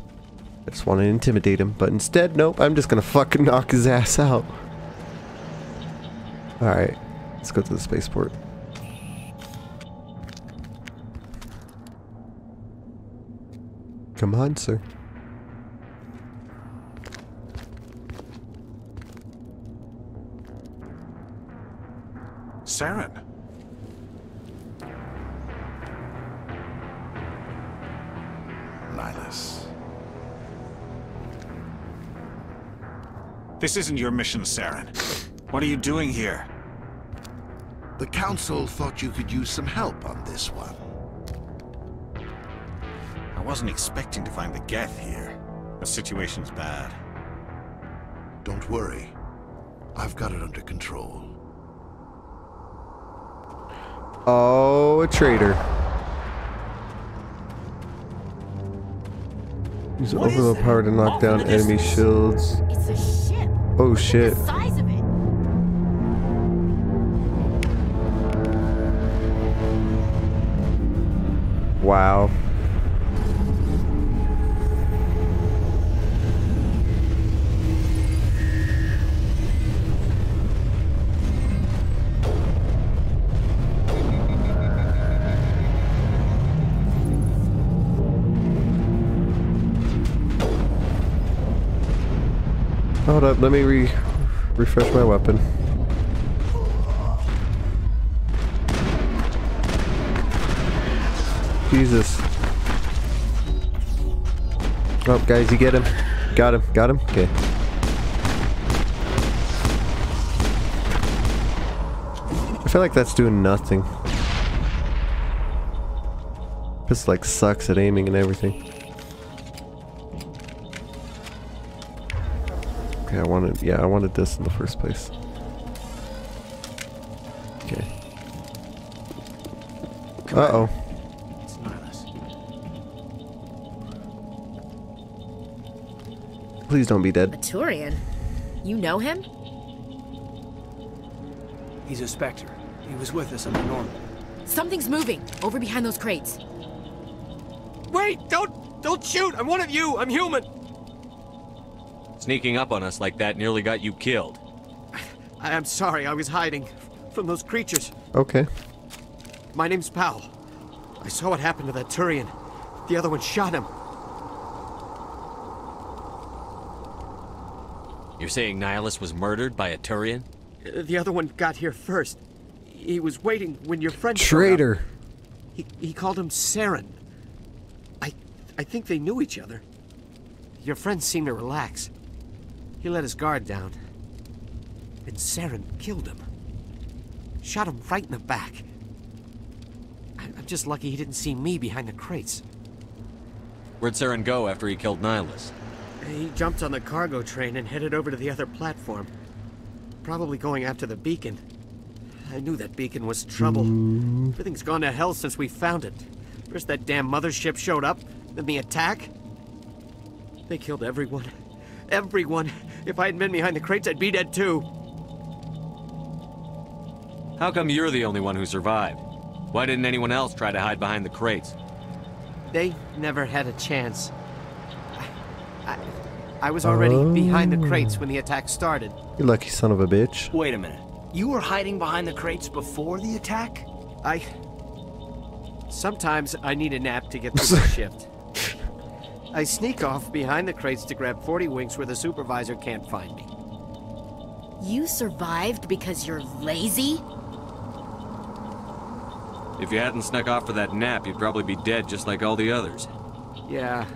I just want to intimidate him. But instead, nope, I'm just going to fucking knock his ass out. Alright, let's go to the spaceport. Come on, sir. Saren. Nihlus. This isn't your mission, Saren. What are you doing here? The Council thought you could use some help on this one. I wasn't expecting to find the Geth here. The situation's bad. Don't worry. I've got it under control. Oh, a traitor. Use overload power to knock down enemy shields. It's a ship. Oh shit. The size of it. Wow. Hold up, let me re refresh my weapon. Jesus. Oh, guys, you get him. Got him. Got him? Okay. I feel like that's doing nothing. This, like, sucks at aiming and everything. Okay, I wanted... Yeah, I wanted this in the first place. Okay. Uh-oh. Please don't be dead. A Turian? You know him? He's a Spectre. He was with us on the Normandy. Something's moving over behind those crates. Wait! Don't, don't shoot! I'm one of you! I'm human! Sneaking up on us like that nearly got you killed. I, I'm sorry. I was hiding from those creatures. Okay. My name's Powell. I saw what happened to that Turian. The other one shot him. You're saying Nihlus was murdered by a Turian? The other one got here first. He was waiting when your friend Traitor. Showed up. He, he called him Saren. I, I think they knew each other. Your friend seemed to relax. He let his guard down. And Saren killed him. Shot him right in the back. I, I'm just lucky he didn't see me behind the crates. Where'd Saren go after he killed Nihlus? He jumped on the cargo train and headed over to the other platform. Probably going after the beacon. I knew that beacon was trouble. Mm. Everything's gone to hell since we found it. First that damn mothership showed up, then the attack. They killed everyone. Everyone. If I hadn't been behind the crates, I'd be dead too. How come you're the only one who survived? Why didn't anyone else try to hide behind the crates? They never had a chance. I, I was already oh. behind the crates when the attack started. You lucky son of a bitch. Wait a minute. You were hiding behind the crates before the attack? I... Sometimes I need a nap to get through the shift. I sneak off behind the crates to grab forty winks where the supervisor can't find me. You survived because you're lazy? If you hadn't snuck off for that nap, you'd probably be dead just like all the others. Yeah.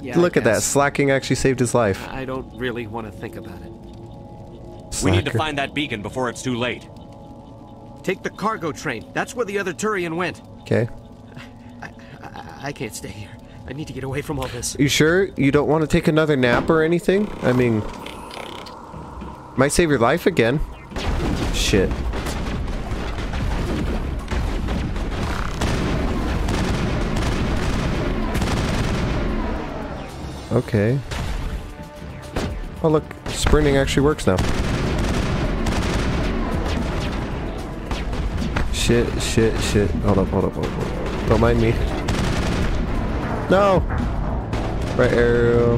Yeah, look at that. Slacking actually saved his life. I don't really want to think about it. Slacker. We need to find that beacon before it's too late. Take the cargo train. That's where the other Turian went. Okay. I, I, I can't stay here. I need to get away from all this. You sure? You don't want to take another nap or anything? I mean... Might save your life again. Shit. Okay. Oh look, sprinting actually works now. Shit, shit, shit. Hold up, hold up, hold up, hold up. Don't mind me. No! Right arrow.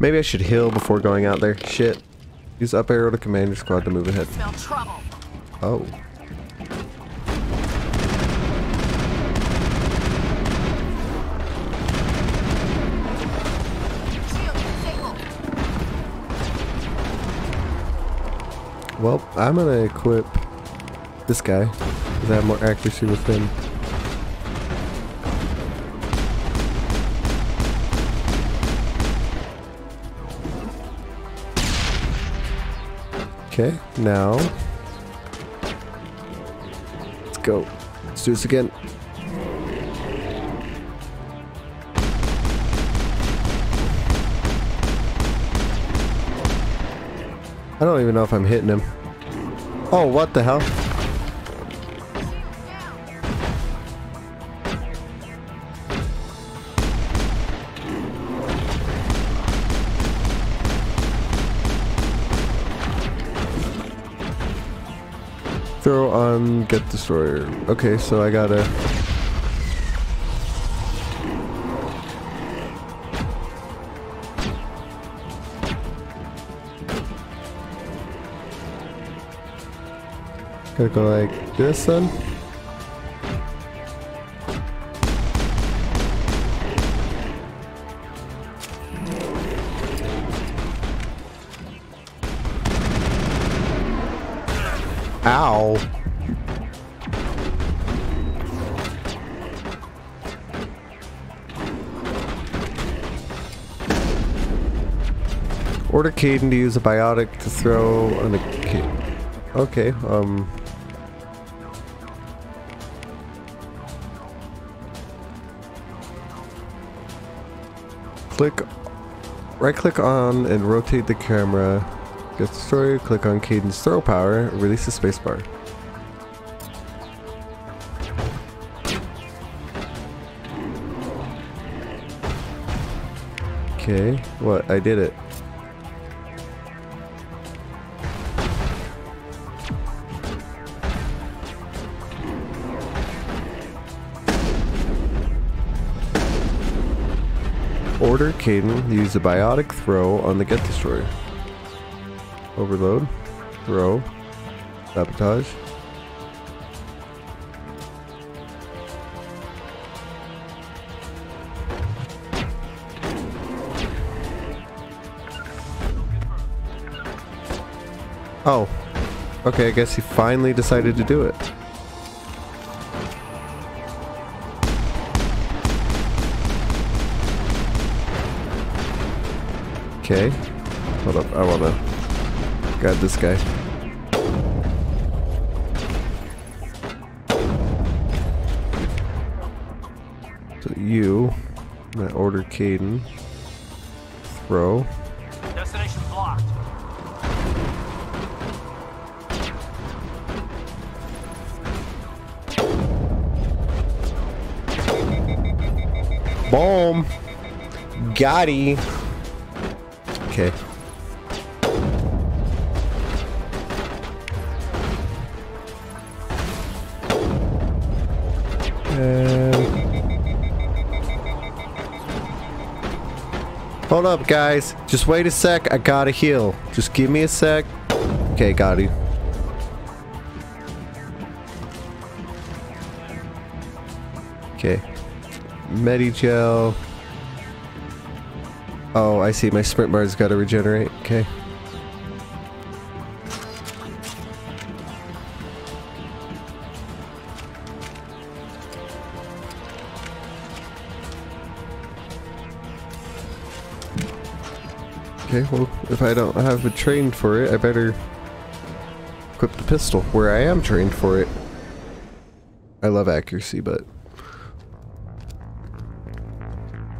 Maybe I should heal before going out there. Shit. Use up arrow to command your squad to move ahead. Smell trouble. Oh. Well, I'm gonna equip this guy because I have more accuracy with him. Okay, now... Go. Let's do this again. I don't even know if I'm hitting him. Oh, what the hell? Throw on Geth Destroyer. Okay, so I gotta... Gotta go like this then? Ow. Order Caden to use a biotic to throw an... Okay, um... Click... Right-click on and rotate the camera. Get the story, click on Caden's throw power, release the spacebar. Okay, what? I did it. Order Caden use a biotic throw on the Geth destroyer. Overload, throw, sabotage. Oh, okay, I guess he finally decided to do it. Okay, hold up, I wanna grab this guy. So you, I order Caden, throw. Destination blocked. Boom! Gotti! Okay. Um, hold up, guys. Just wait a sec. I gotta heal. Just give me a sec. Okay, got you. Okay. Medi-Gel. Oh, I see. My sprint bar's got to regenerate. Okay. Okay, well, if I don't have it trained for it, I better equip the pistol where I am trained for it. I love accuracy, but...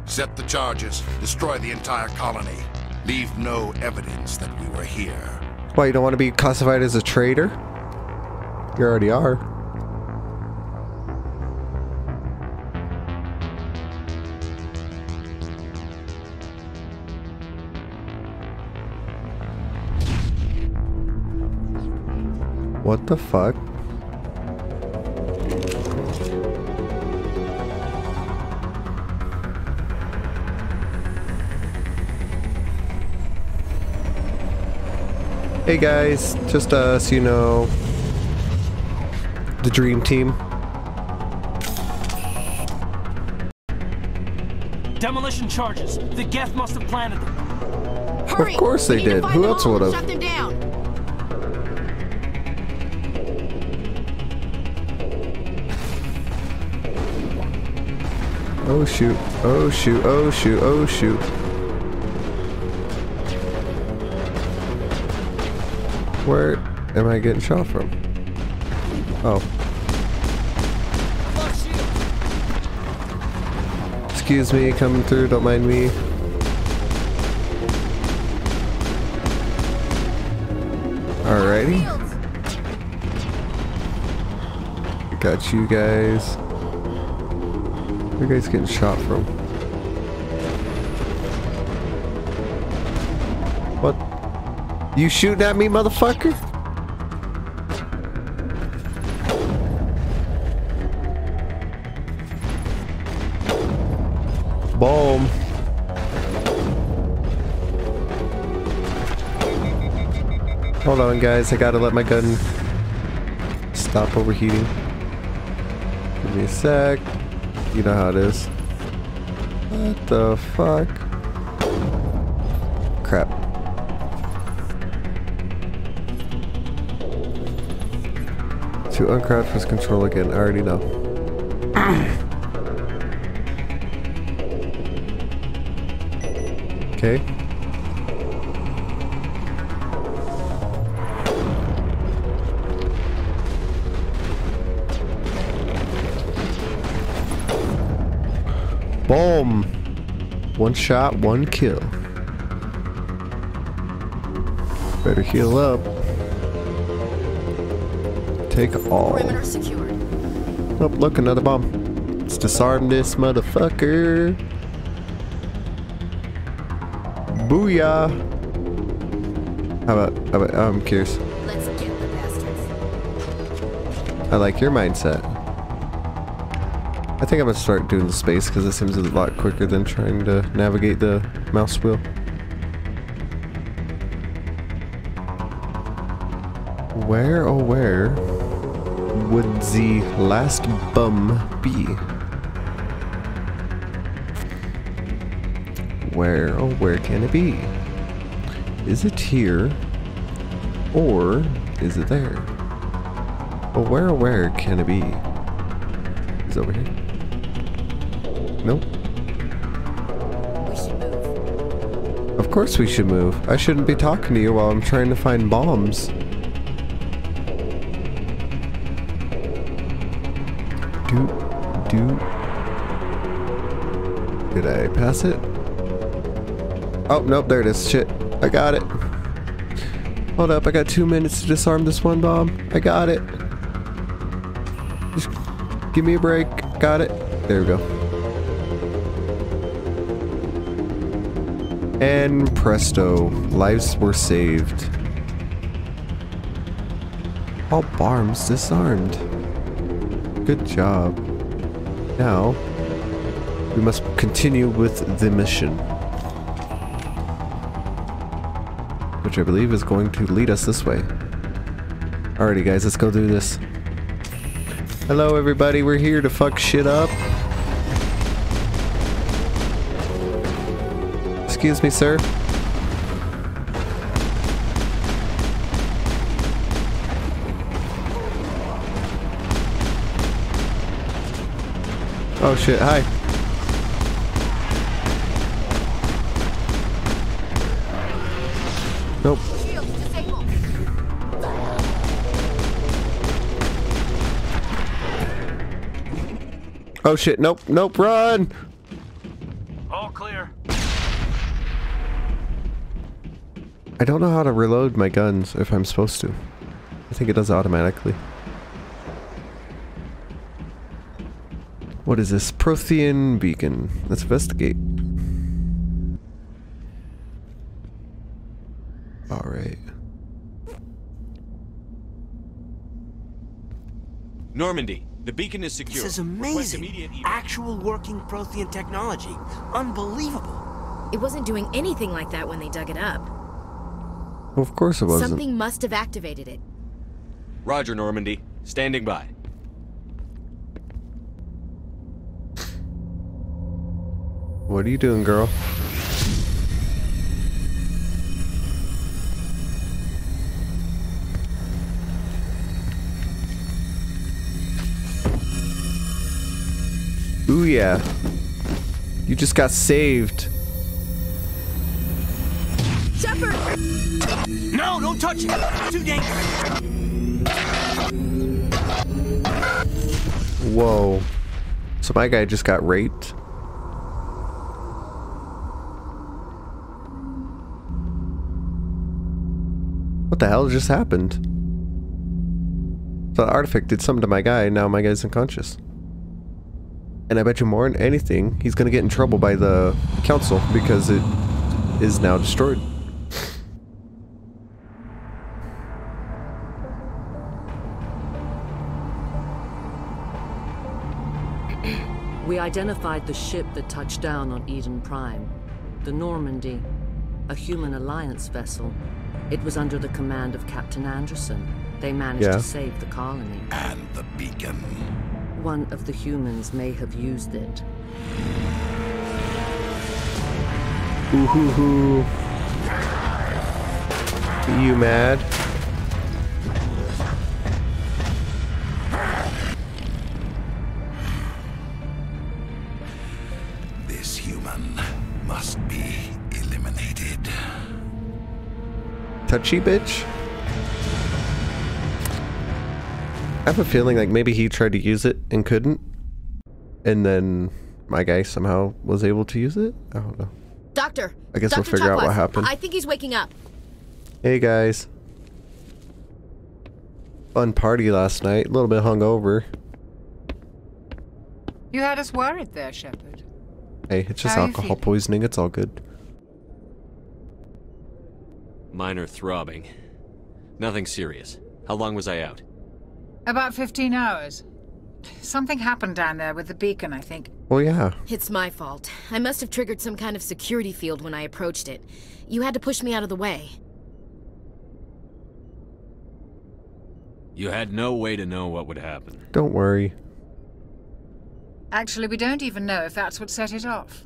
Set the charges. Destroy the entire colony. Leave no evidence that we were here. Why, you don't want to be classified as a traitor? You already are. What the fuck? Hey guys, just us, you know, the dream team. Demolition charges. The Geth must have planted them. Hurry, of course they did. Who else would have? Shut them down. Oh shoot! Oh shoot! Oh shoot! Oh shoot! Where am I getting shot from? Oh. Excuse me, coming through, don't mind me. Alrighty. Got you guys. Where are you guys getting shot from? What? You shooting at me, motherfucker? Boom. Hold on, guys. I gotta let my gun stop overheating. Give me a sec. You know how it is. What the fuck? Crap. to uncrowd for control again. I already know. Okay. Boom! One shot, one kill. Better heal up. Take all. Oh, look, another bomb. Let's disarm this motherfucker. Booyah! How about, how about, I'm curious. Let's get the bastards. I like your mindset. I think I'm gonna start doing the space because it seems a lot quicker than trying to navigate the mouse wheel. Where, oh where, would the last bum be? Where, oh where can it be? Is it here? Or is it there? Oh where, oh where can it be? Is it over here? Nope. We should move. Of course we should move. I shouldn't be talking to you while I'm trying to find bombs. Did I pass it? Oh, nope, there it is. Shit. I got it. Hold up, I got two minutes to disarm this one bomb. I got it. Just give me a break. Got it. There we go. And presto. Lives were saved. All bombs disarmed. Good job. Now, we must continue with the mission, which I believe is going to lead us this way. Alrighty guys, let's go do this. Hello everybody, we're here to fuck shit up. Excuse me, sir. Oh shit, hi. Nope. Oh shit, nope, nope, run! All clear. I don't know how to reload my guns if I'm supposed to. I think it does automatically. What is this? Prothean beacon. Let's investigate. Alright. Normandy, the beacon is secure. This is amazing. Actual working Prothean technology. Unbelievable. It wasn't doing anything like that when they dug it up. Well, of course it wasn't. Something must have activated it. Roger, Normandy. Standing by. What are you doing, girl? Ooh, yeah. You just got saved. Shepard! No, don't touch it! It's too dangerous! Whoa. So my guy just got raped? What the hell just happened? The artifact did something to my guy, and now my guy's unconscious. And I bet you more than anything, he's gonna get in trouble by the council because it is now destroyed. We identified the ship that touched down on Eden Prime, the Normandy, a human alliance vessel. It was under the command of Captain Anderson. They managed yeah. to save the colony. And the beacon. One of the humans may have used it. Ooh hoo hoo. Are you mad? must be eliminated. Touchy bitch? I have a feeling like maybe he tried to use it and couldn't. And then my guy somehow was able to use it? I don't know. Doctor! I guess we'll figure out what happened. I think he's waking up. Hey guys. Fun party last night. A little bit hungover. You had us worried there, Shepard. Hey, it's just alcohol poisoning. It's all good. Minor throbbing. Nothing serious. How long was I out? About fifteen hours. Something happened down there with the beacon, I think. Oh, yeah. It's my fault. I must have triggered some kind of security field when I approached it. You had to push me out of the way. You had no way to know what would happen. Don't worry. Actually, we don't even know if that's what set it off.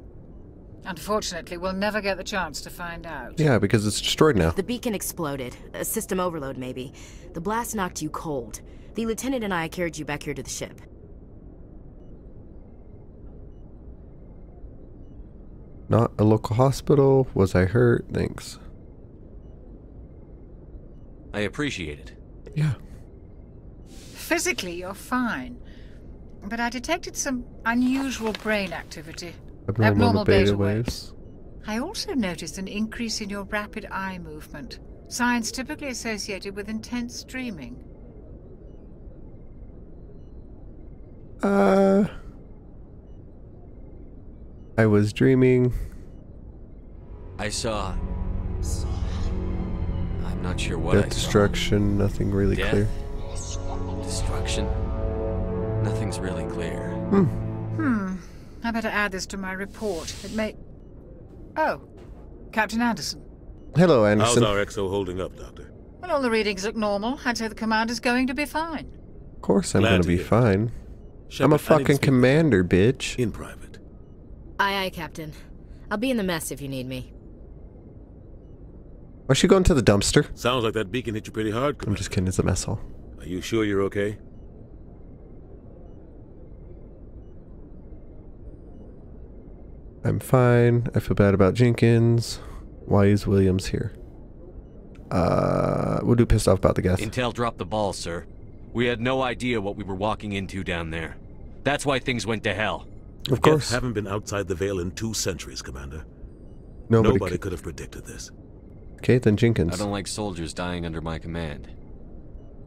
Unfortunately, we'll never get the chance to find out. Yeah, because it's destroyed now. The beacon exploded. A system overload, maybe. The blast knocked you cold. The lieutenant and I carried you back here to the ship. Not a local hospital. Was I hurt? Thanks. I appreciate it. Yeah. Physically, you're fine. But I detected some unusual brain activity. Abnormal, Abnormal beta, beta waves. waves. I also noticed an increase in your rapid eye movement. Signs typically associated with intense dreaming. Uh, I was dreaming. I saw. I'm not sure what. Death, I destruction. Saw. Nothing really Death? clear. Destruction. Nothing's really clear. Hmm. Hmm. I better add this to my report. It may. Oh, Captain Anderson. Hello, Anderson. How's our X O holding up, Doctor? Well, all the readings look normal. I'd say the commander's going to be fine. Of course, I'm going to be fine. Shepard, I'm a fucking commander, bitch. In private. Aye, aye, Captain. I'll be in the mess if you need me. Why's she going to the dumpster? Sounds like that beacon hit you pretty hard, Commander. I'm just kidding. It's a mess hall. Are you sure you're okay? I'm fine. I feel bad about Jenkins. Why is Williams here? Uh, we'll do pissed off about the gas. Intel dropped the ball, sir. We had no idea what we were walking into down there. That's why things went to hell. Of course. Geth haven't been outside the Veil in two centuries, Commander. Nobody, Nobody could have predicted this. Okay, then Jenkins. I don't like soldiers dying under my command.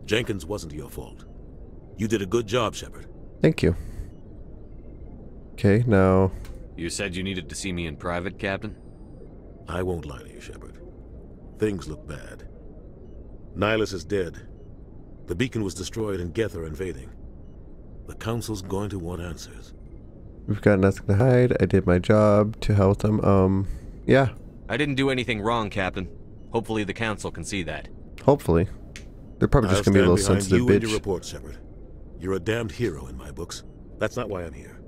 Jenkins wasn't your fault. You did a good job, Shepard. Thank you. Okay, now... You said you needed to see me in private, Captain? I won't lie to you, Shepard. Things look bad. Nihlus is dead. The beacon was destroyed and Geth are invading. The Council's going to want answers. We've got nothing to hide. I did my job to help them. Um, yeah. I didn't do anything wrong, Captain. Hopefully the Council can see that. Hopefully. They're probably just going to be a little sensitive, bitch. I'll stand behind you and your report, Shepard. You're a damned hero in my books. That's not why I'm here.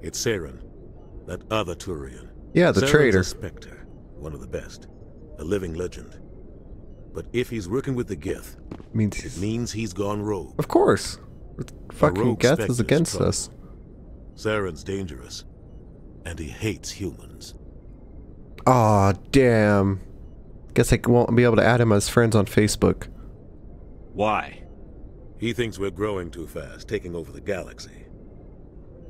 It's Saren, that other Turian. Yeah, the traitor. Saren's a Spectre, one of the best. A living legend. But if he's working with the Geth, means it means he's gone rogue. Of course. Fucking Geth is against trouble. us. Saren's dangerous. And he hates humans. Aw, damn. Guess I won't be able to add him as friends on Facebook. Why? He thinks we're growing too fast, taking over the galaxy.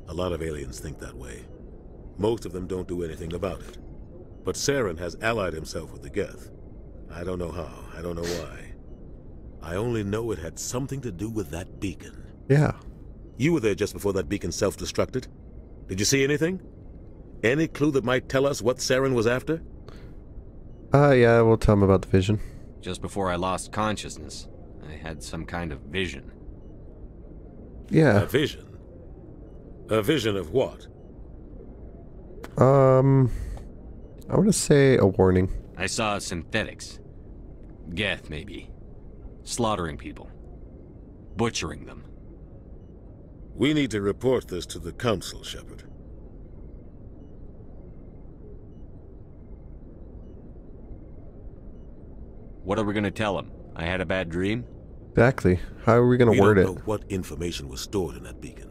A lot of aliens think that way. Most of them don't do anything about it. But Saren has allied himself with the Geth. I don't know how. I don't know why. I only know it had something to do with that beacon. Yeah. You were there just before that beacon self-destructed. Did you see anything? Any clue that might tell us what Saren was after? Uh, yeah, we'll tell him about the vision. Just before I lost consciousness, I had some kind of vision. Yeah. A vision? A vision of what? Um, I want to say a warning. I saw synthetics. Geth, maybe. Slaughtering people. Butchering them. We need to report this to the Council, Shepard. What are we going to tell them? I had a bad dream? Exactly. How are we going to word it? We don't know what information was stored in that beacon.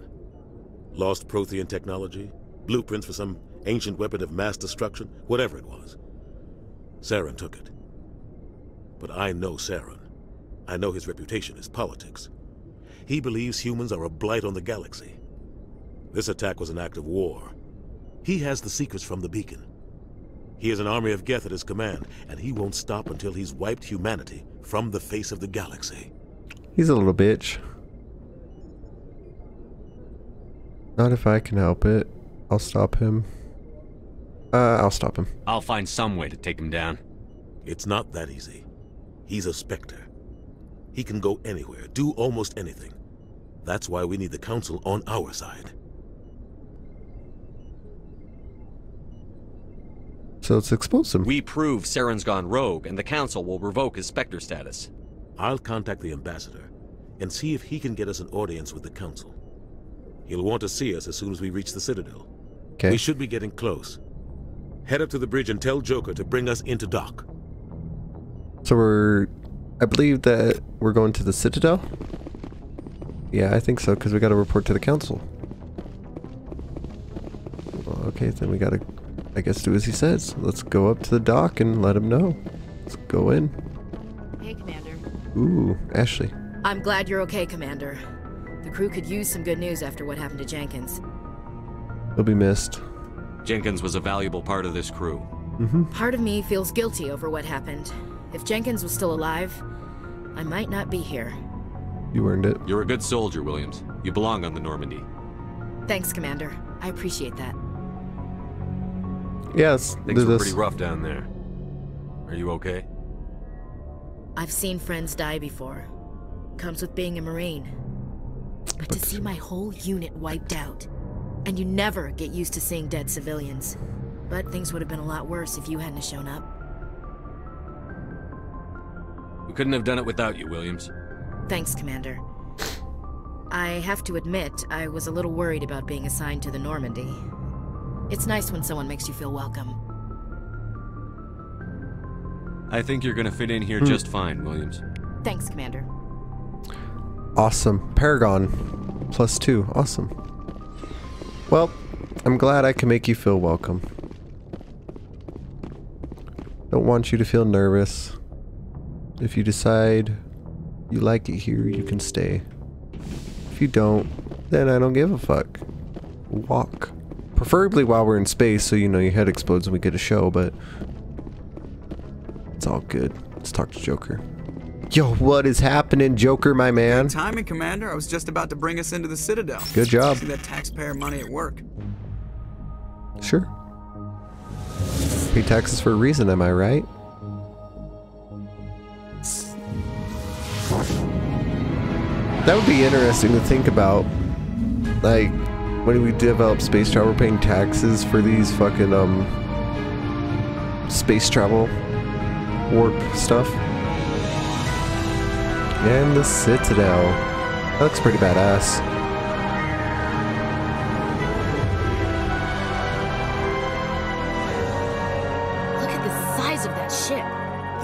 Lost Prothean technology? Blueprints for some ancient weapon of mass destruction, whatever it was. Saren took it. But I know Saren. I know his reputation, his politics. He believes humans are a blight on the galaxy. This attack was an act of war. He has the secrets from the beacon. He has an army of Geth at his command, and he won't stop until he's wiped humanity from the face of the galaxy. He's a little bitch. Not if I can help it. I'll stop him. Uh, I'll stop him. I'll find some way to take him down. It's not that easy. He's a Spectre. He can go anywhere, do almost anything. That's why we need the Council on our side. So let's expose him. We prove Saren's gone rogue, and the Council will revoke his Spectre status. I'll contact the Ambassador and see if he can get us an audience with the Council. He'll want to see us as soon as we reach the Citadel. Okay. We should be getting close. Head up to the bridge and tell Joker to bring us into dock. So we're... I believe that we're going to the Citadel? Yeah, I think so, because we got to report to the Council. Well, okay, then we got to... I guess do as he says. Let's go up to the dock and let him know. Let's go in. Hey, Commander. Ooh, Ashley. I'm glad you're okay, Commander. The crew could use some good news after what happened to Jenkins. He'll be missed. Jenkins was a valuable part of this crew. Mm-hmm. Part of me feels guilty over what happened. If Jenkins was still alive, I might not be here. You earned it. You're a good soldier, Williams. You belong on the Normandy. Thanks, Commander. I appreciate that. Yes, things were pretty rough down there. Are you okay? I've seen friends die before. Comes with being a Marine. But to see my whole unit wiped out. And you never get used to seeing dead civilians. But things would have been a lot worse if you hadn't shown up. We couldn't have done it without you, Williams. Thanks, Commander. I have to admit, I was a little worried about being assigned to the Normandy. It's nice when someone makes you feel welcome. I think you're gonna fit in here mm. just fine, Williams. Thanks, Commander. Awesome. Paragon. Plus two. Awesome. Well, I'm glad I can make you feel welcome. Don't want you to feel nervous. If you decide you like it here, you can stay. If you don't, then I don't give a fuck. Walk. Preferably while we're in space, so you know your head explodes and we get a show, but it's all good. Let's talk to Joker. Yo, what is happening, Joker, my man? Good timing, Commander. I was just about to bring us into the Citadel. Good job. See that taxpayer money at work. Sure. Pay taxes for a reason, am I right? That would be interesting to think about. Like, when we develop space travel, we're paying taxes for these fucking, um, space travel warp stuff. And the Citadel. That looks pretty badass. Look at the size of that ship.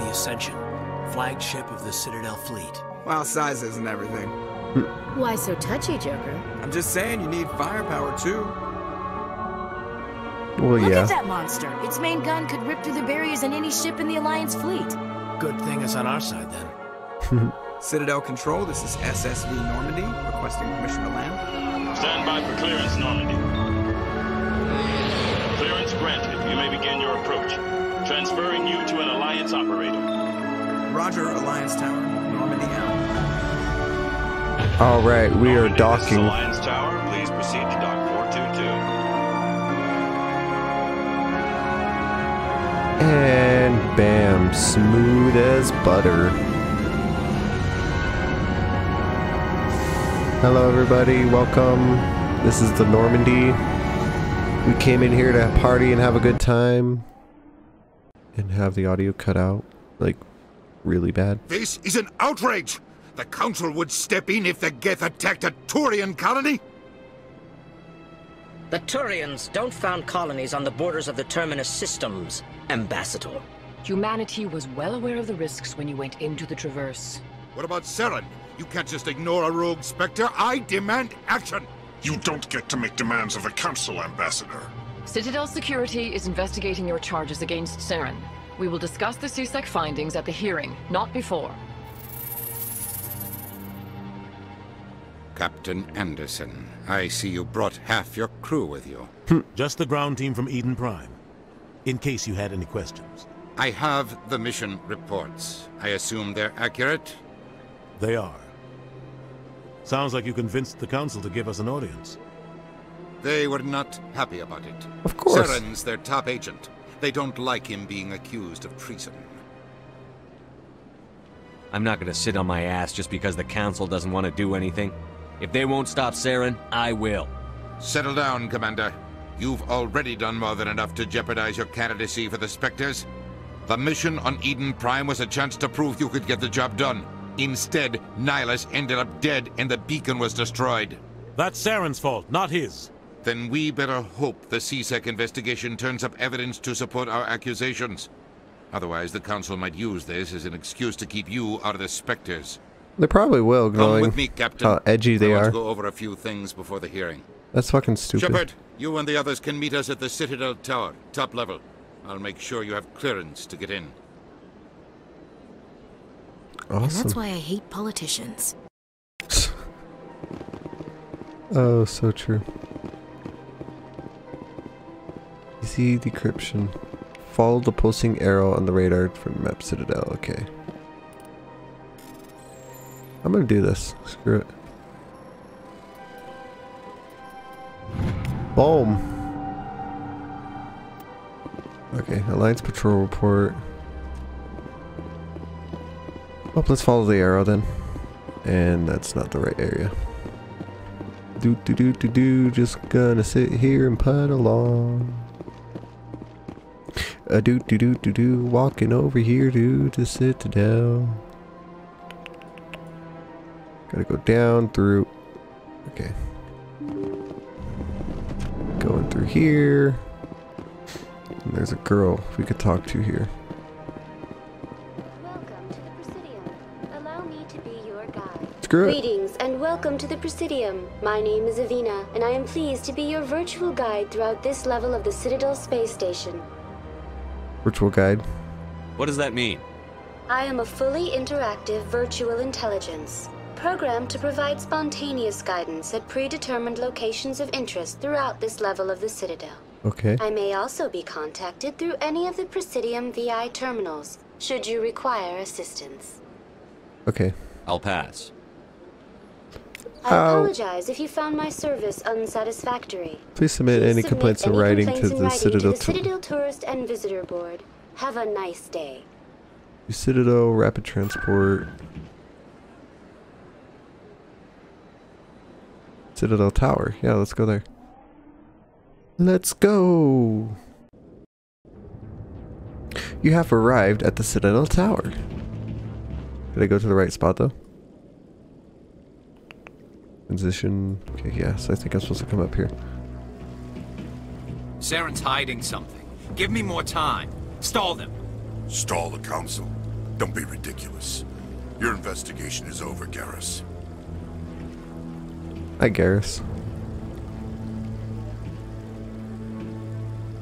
The Ascension, flagship of the Citadel fleet. Well, size isn't everything. Why so touchy, Joker? I'm just saying you need firepower, too. Well, yeah. Look at that monster. Its main gun could rip through the barriers in any ship in the Alliance fleet. Good thing it's on our side, then. Citadel Control, this is S S V Normandy, requesting permission to land. Stand by for clearance, Normandy. Clearance granted. You may begin your approach. Transferring you to an Alliance operator. Roger, Alliance Tower, Normandy out. All right, we are docking. Alliance Tower, please proceed to dock four two two. And bam, smooth as butter. Hello, everybody. Welcome. This is the Normandy. We came in here to party and have a good time, and have the audio cut out, like really bad. This is an outrage. The Council would step in if the Geth attacked a Turian colony? The Turians don't found colonies on the borders of the Terminus systems, Ambassador. Humanity was well aware of the risks when you went into the Traverse. What about Saren? You can't just ignore a rogue Spectre. I demand action! You don't get to make demands of the Council, Ambassador. Citadel Security is investigating your charges against Saren. We will discuss the C SEC findings at the hearing, not before. Captain Anderson, I see you brought half your crew with you. Just the ground team from Eden Prime, in case you had any questions. I have the mission reports. I assume they're accurate? They are. Sounds like you convinced the Council to give us an audience. They were not happy about it. Of course. Saren's their top agent. They don't like him being accused of treason. I'm not gonna sit on my ass just because the Council doesn't want to do anything. If they won't stop Saren, I will. Settle down, Commander. You've already done more than enough to jeopardize your candidacy for the Spectres. The mission on Eden Prime was a chance to prove you could get the job done. Instead, Nihlus ended up dead and the beacon was destroyed. That's Saren's fault, not his. Then we better hope the C SEC investigation turns up evidence to support our accusations. Otherwise, the Council might use this as an excuse to keep you out of the Spectres. They probably will, knowing Come with me, Captain. How edgy they I want are. To go over a few things before the hearing. That's fucking stupid. Shepard, you and the others can meet us at the Citadel Tower, top level. I'll make sure you have clearance to get in. Awesome. And that's why I hate politicians. Oh, so true. Easy decryption. Follow the pulsing arrow on the radar from Map Citadel. Okay. I'm gonna do this. Screw it. Boom. Okay, Alliance Patrol report. Oh, let's follow the arrow then. And that's not the right area. Do do do do do. Just gonna sit here and putt along. A do do do do do. Walking over here to the Citadel. Gotta go down through. Okay. Going through here. And there's a girl we could talk to here. Welcome to the Presidium. Allow me to be your guide. Screw it. Greetings and welcome to the Presidium. My name is Avina, and I am pleased to be your virtual guide throughout this level of the Citadel space station. Virtual guide? What does that mean? I am a fully interactive virtual intelligence. Programmed to provide spontaneous guidance at predetermined locations of interest throughout this level of the Citadel. Okay. I may also be contacted through any of the Presidium V I terminals, should you require assistance. Okay. I'll pass. I Ow. apologize if you found my service unsatisfactory. Please submit Please any submit complaints any in writing complaints to the, writing Citadel, to the Citadel Tourist and Visitor Board. Have a nice day. Citadel Rapid Transport. Citadel Tower. Yeah, let's go there. Let's go! You have arrived at the Citadel Tower. Did I go to the right spot though? Transition. Okay, yeah, so I think I'm supposed to come up here. Saren's hiding something. Give me more time. Stall them. Stall the Council. Don't be ridiculous. Your investigation is over, Garrus. Hi, Garrus.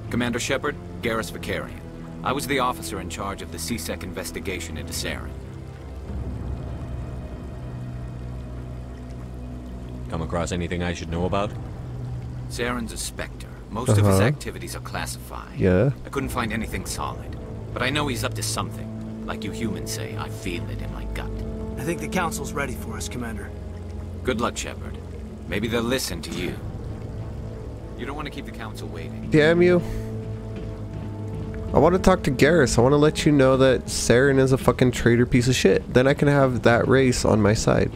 Commander Shepard, Garrus Vakarian. I was the officer in charge of the C SEC investigation into Saren. Come across anything I should know about? Saren's a Spectre. Most uh-huh. of his activities are classified. Yeah. I couldn't find anything solid, but I know he's up to something. Like you humans say, I feel it in my gut. I think the Council's ready for us, Commander. Good luck, Shepard. Maybe they'll listen to you. You don't want to keep the Council waiting. Damn you. I want to talk to Garrus. I want to let you know that Saren is a fucking traitor piece of shit. Then I can have that race on my side.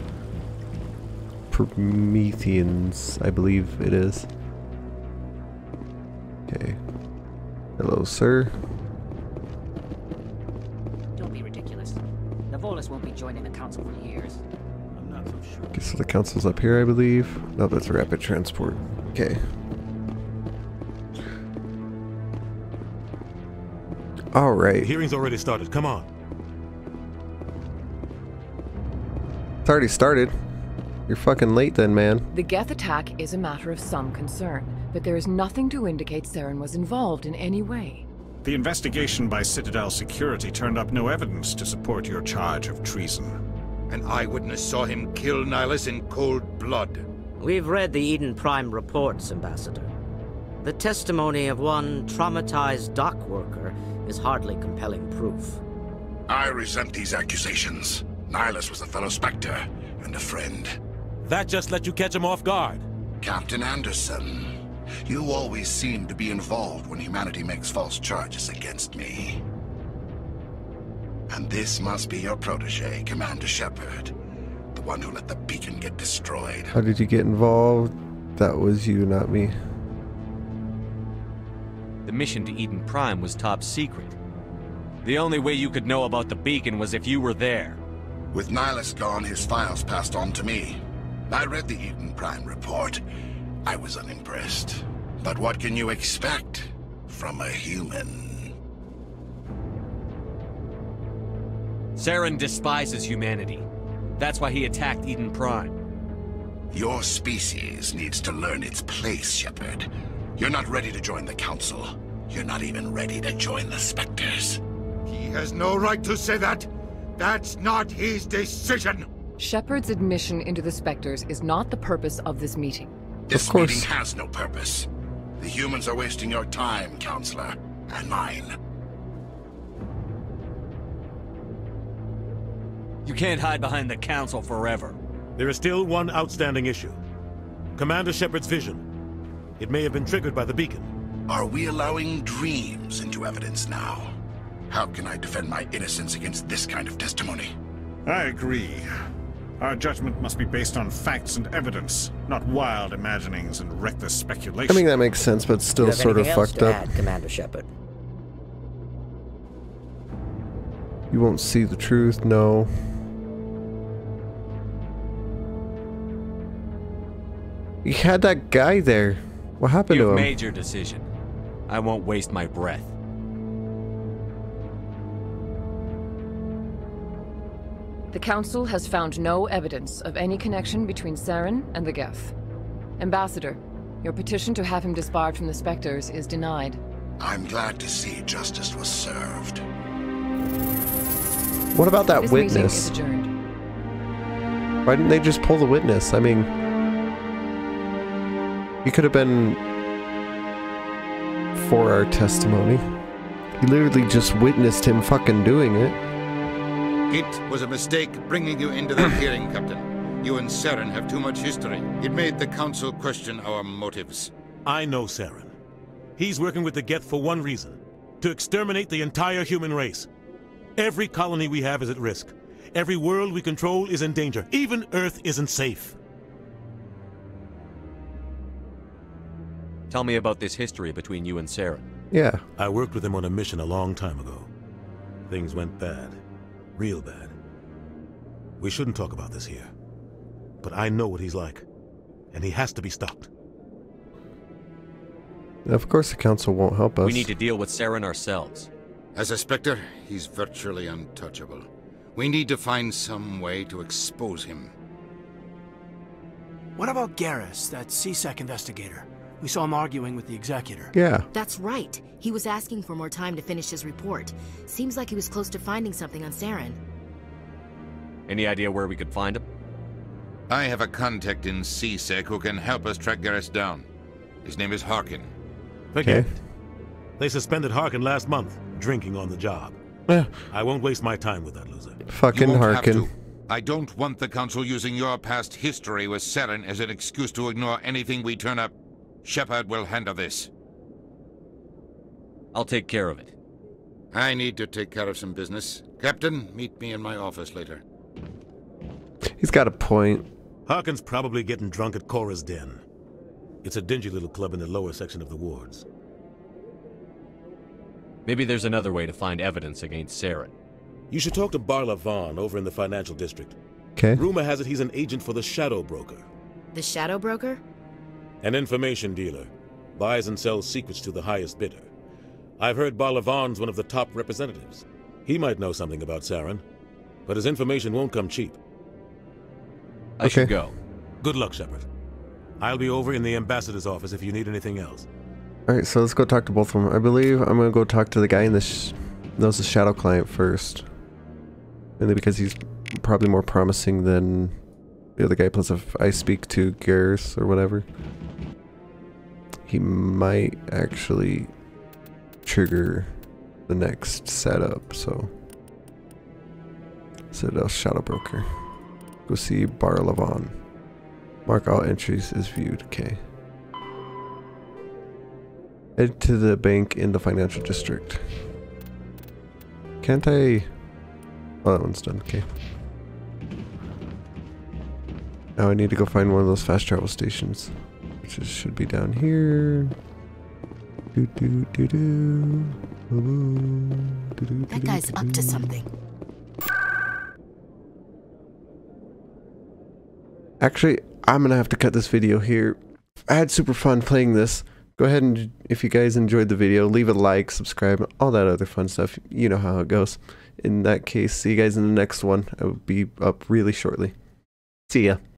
Prometheans, I believe it is. Okay. Hello, sir. Don't be ridiculous. Nihlus won't be joining the Council for years. Okay, so the Council's up here, I believe. No, that's rapid transport. Okay. All right. The hearing's already started. Come on. It's already started. You're fucking late then, man. The Geth attack is a matter of some concern. but there is nothing to indicate Saren was involved in any way. The investigation by Citadel Security turned up no evidence to support your charge of treason. An eyewitness saw him kill Nihlus in cold blood. We've read the Eden Prime reports, Ambassador. The testimony of one traumatized dock worker is hardly compelling proof. I resent these accusations. Nihlus was a fellow Spectre and a friend. That just let you catch him off guard. Captain Anderson, you always seem to be involved when humanity makes false charges against me. And this must be your protege, Commander Shepard. The one who let the beacon get destroyed. How did you get involved? That was you, not me. The mission to Eden Prime was top secret. The only way you could know about the beacon was if you were there. With Nihlus gone, his files passed on to me. I read the Eden Prime report. I was unimpressed. But what can you expect from a human? Saren despises humanity. That's why he attacked Eden Prime. Your species needs to learn its place, Shepard. You're not ready to join the Council. You're not even ready to join the Spectres. He has no right to say that. That's not his decision. Shepard's admission into the Spectres is not the purpose of this meeting. This meeting has no purpose. The humans are wasting your time, Counselor, and mine. You can't hide behind the Council forever. There is still one outstanding issue. Commander Shepard's vision. It may have been triggered by the beacon. Are we allowing dreams into evidence now? How can I defend my innocence against this kind of testimony? I agree. Our judgment must be based on facts and evidence, not wild imaginings and reckless speculation. I mean, that makes sense, but still sort of fucked up. Add, Commander Shepard? You won't see the truth, no. You had that guy there. What happened to him? You've made your decision. I won't waste my breath. The Council has found no evidence of any connection between Saren and the Geth. Ambassador, your petition to have him disbarred from the Spectres is denied. I'm glad to see justice was served. What about that this witness? Is adjourned. Why didn't they just pull the witness? I mean, he could have been for our testimony. He literally just witnessed him fucking doing it. It was a mistake bringing you into that hearing, Captain. You and Saren have too much history. It made the Council question our motives. I know Saren. He's working with the Geth for one reason. To exterminate the entire human race. Every colony we have is at risk. Every world we control is in danger. Even Earth isn't safe. Tell me about this history between you and Saren. Yeah. I worked with him on a mission a long time ago. Things went bad. Real bad. We shouldn't talk about this here. But I know what he's like. And he has to be stopped. Of course the Council won't help us. We need to deal with Saren ourselves. As a Spectre, he's virtually untouchable. We need to find some way to expose him. What about Garrus, that C SEC investigator? We saw him arguing with the Executor. Yeah. That's right. He was asking for more time to finish his report. Seems like he was close to finding something on Saren. Any idea where we could find him? I have a contact in C SEC who can help us track Garrus down. His name is Harkin. Forget it. They suspended Harkin last month, drinking on the job. Yeah. I won't waste my time with that loser. Fucking Harkin. I don't want the Council using your past history with Saren as an excuse to ignore anything we turn up. Shepard will handle this. I'll take care of it. I need to take care of some business. Captain, meet me in my office later. He's got a point. Harkin's probably getting drunk at Cora's Den. It's a dingy little club in the lower section of the wards. Maybe there's another way to find evidence against Saren. You should talk to Barla Vaughn over in the financial district. Okay. Rumor has it he's an agent for the Shadow Broker. The Shadow Broker? An information dealer. Buys and sells secrets to the highest bidder. I've heard Balavan's one of the top representatives. He might know something about Saren, but his information won't come cheap. I okay. should go. Good luck, Shepard. I'll be over in the ambassador's office if you need anything else. Alright, so let's go talk to both of them. I believe I'm going to go talk to the guy in the sh that was the shadow client first. Mainly because he's probably more promising than the other guy. Plus if I speak to Garrus or whatever, he might actually trigger the next setup, so. Citadel Shadow Broker. Go see Barlavon. Mark all entries is viewed. Okay. Head to the bank in the financial district. Can't I? Oh, that one's done. Okay. Now I need to go find one of those fast travel stations, which should be down here. Do do do do. That guy's up to something. Actually, I'm gonna have to cut this video here. I had super fun playing this. Go ahead and, if you guys enjoyed the video, leave a like, subscribe, all that other fun stuff. You know how it goes. In that case, see you guys in the next one. I will be up really shortly. See ya.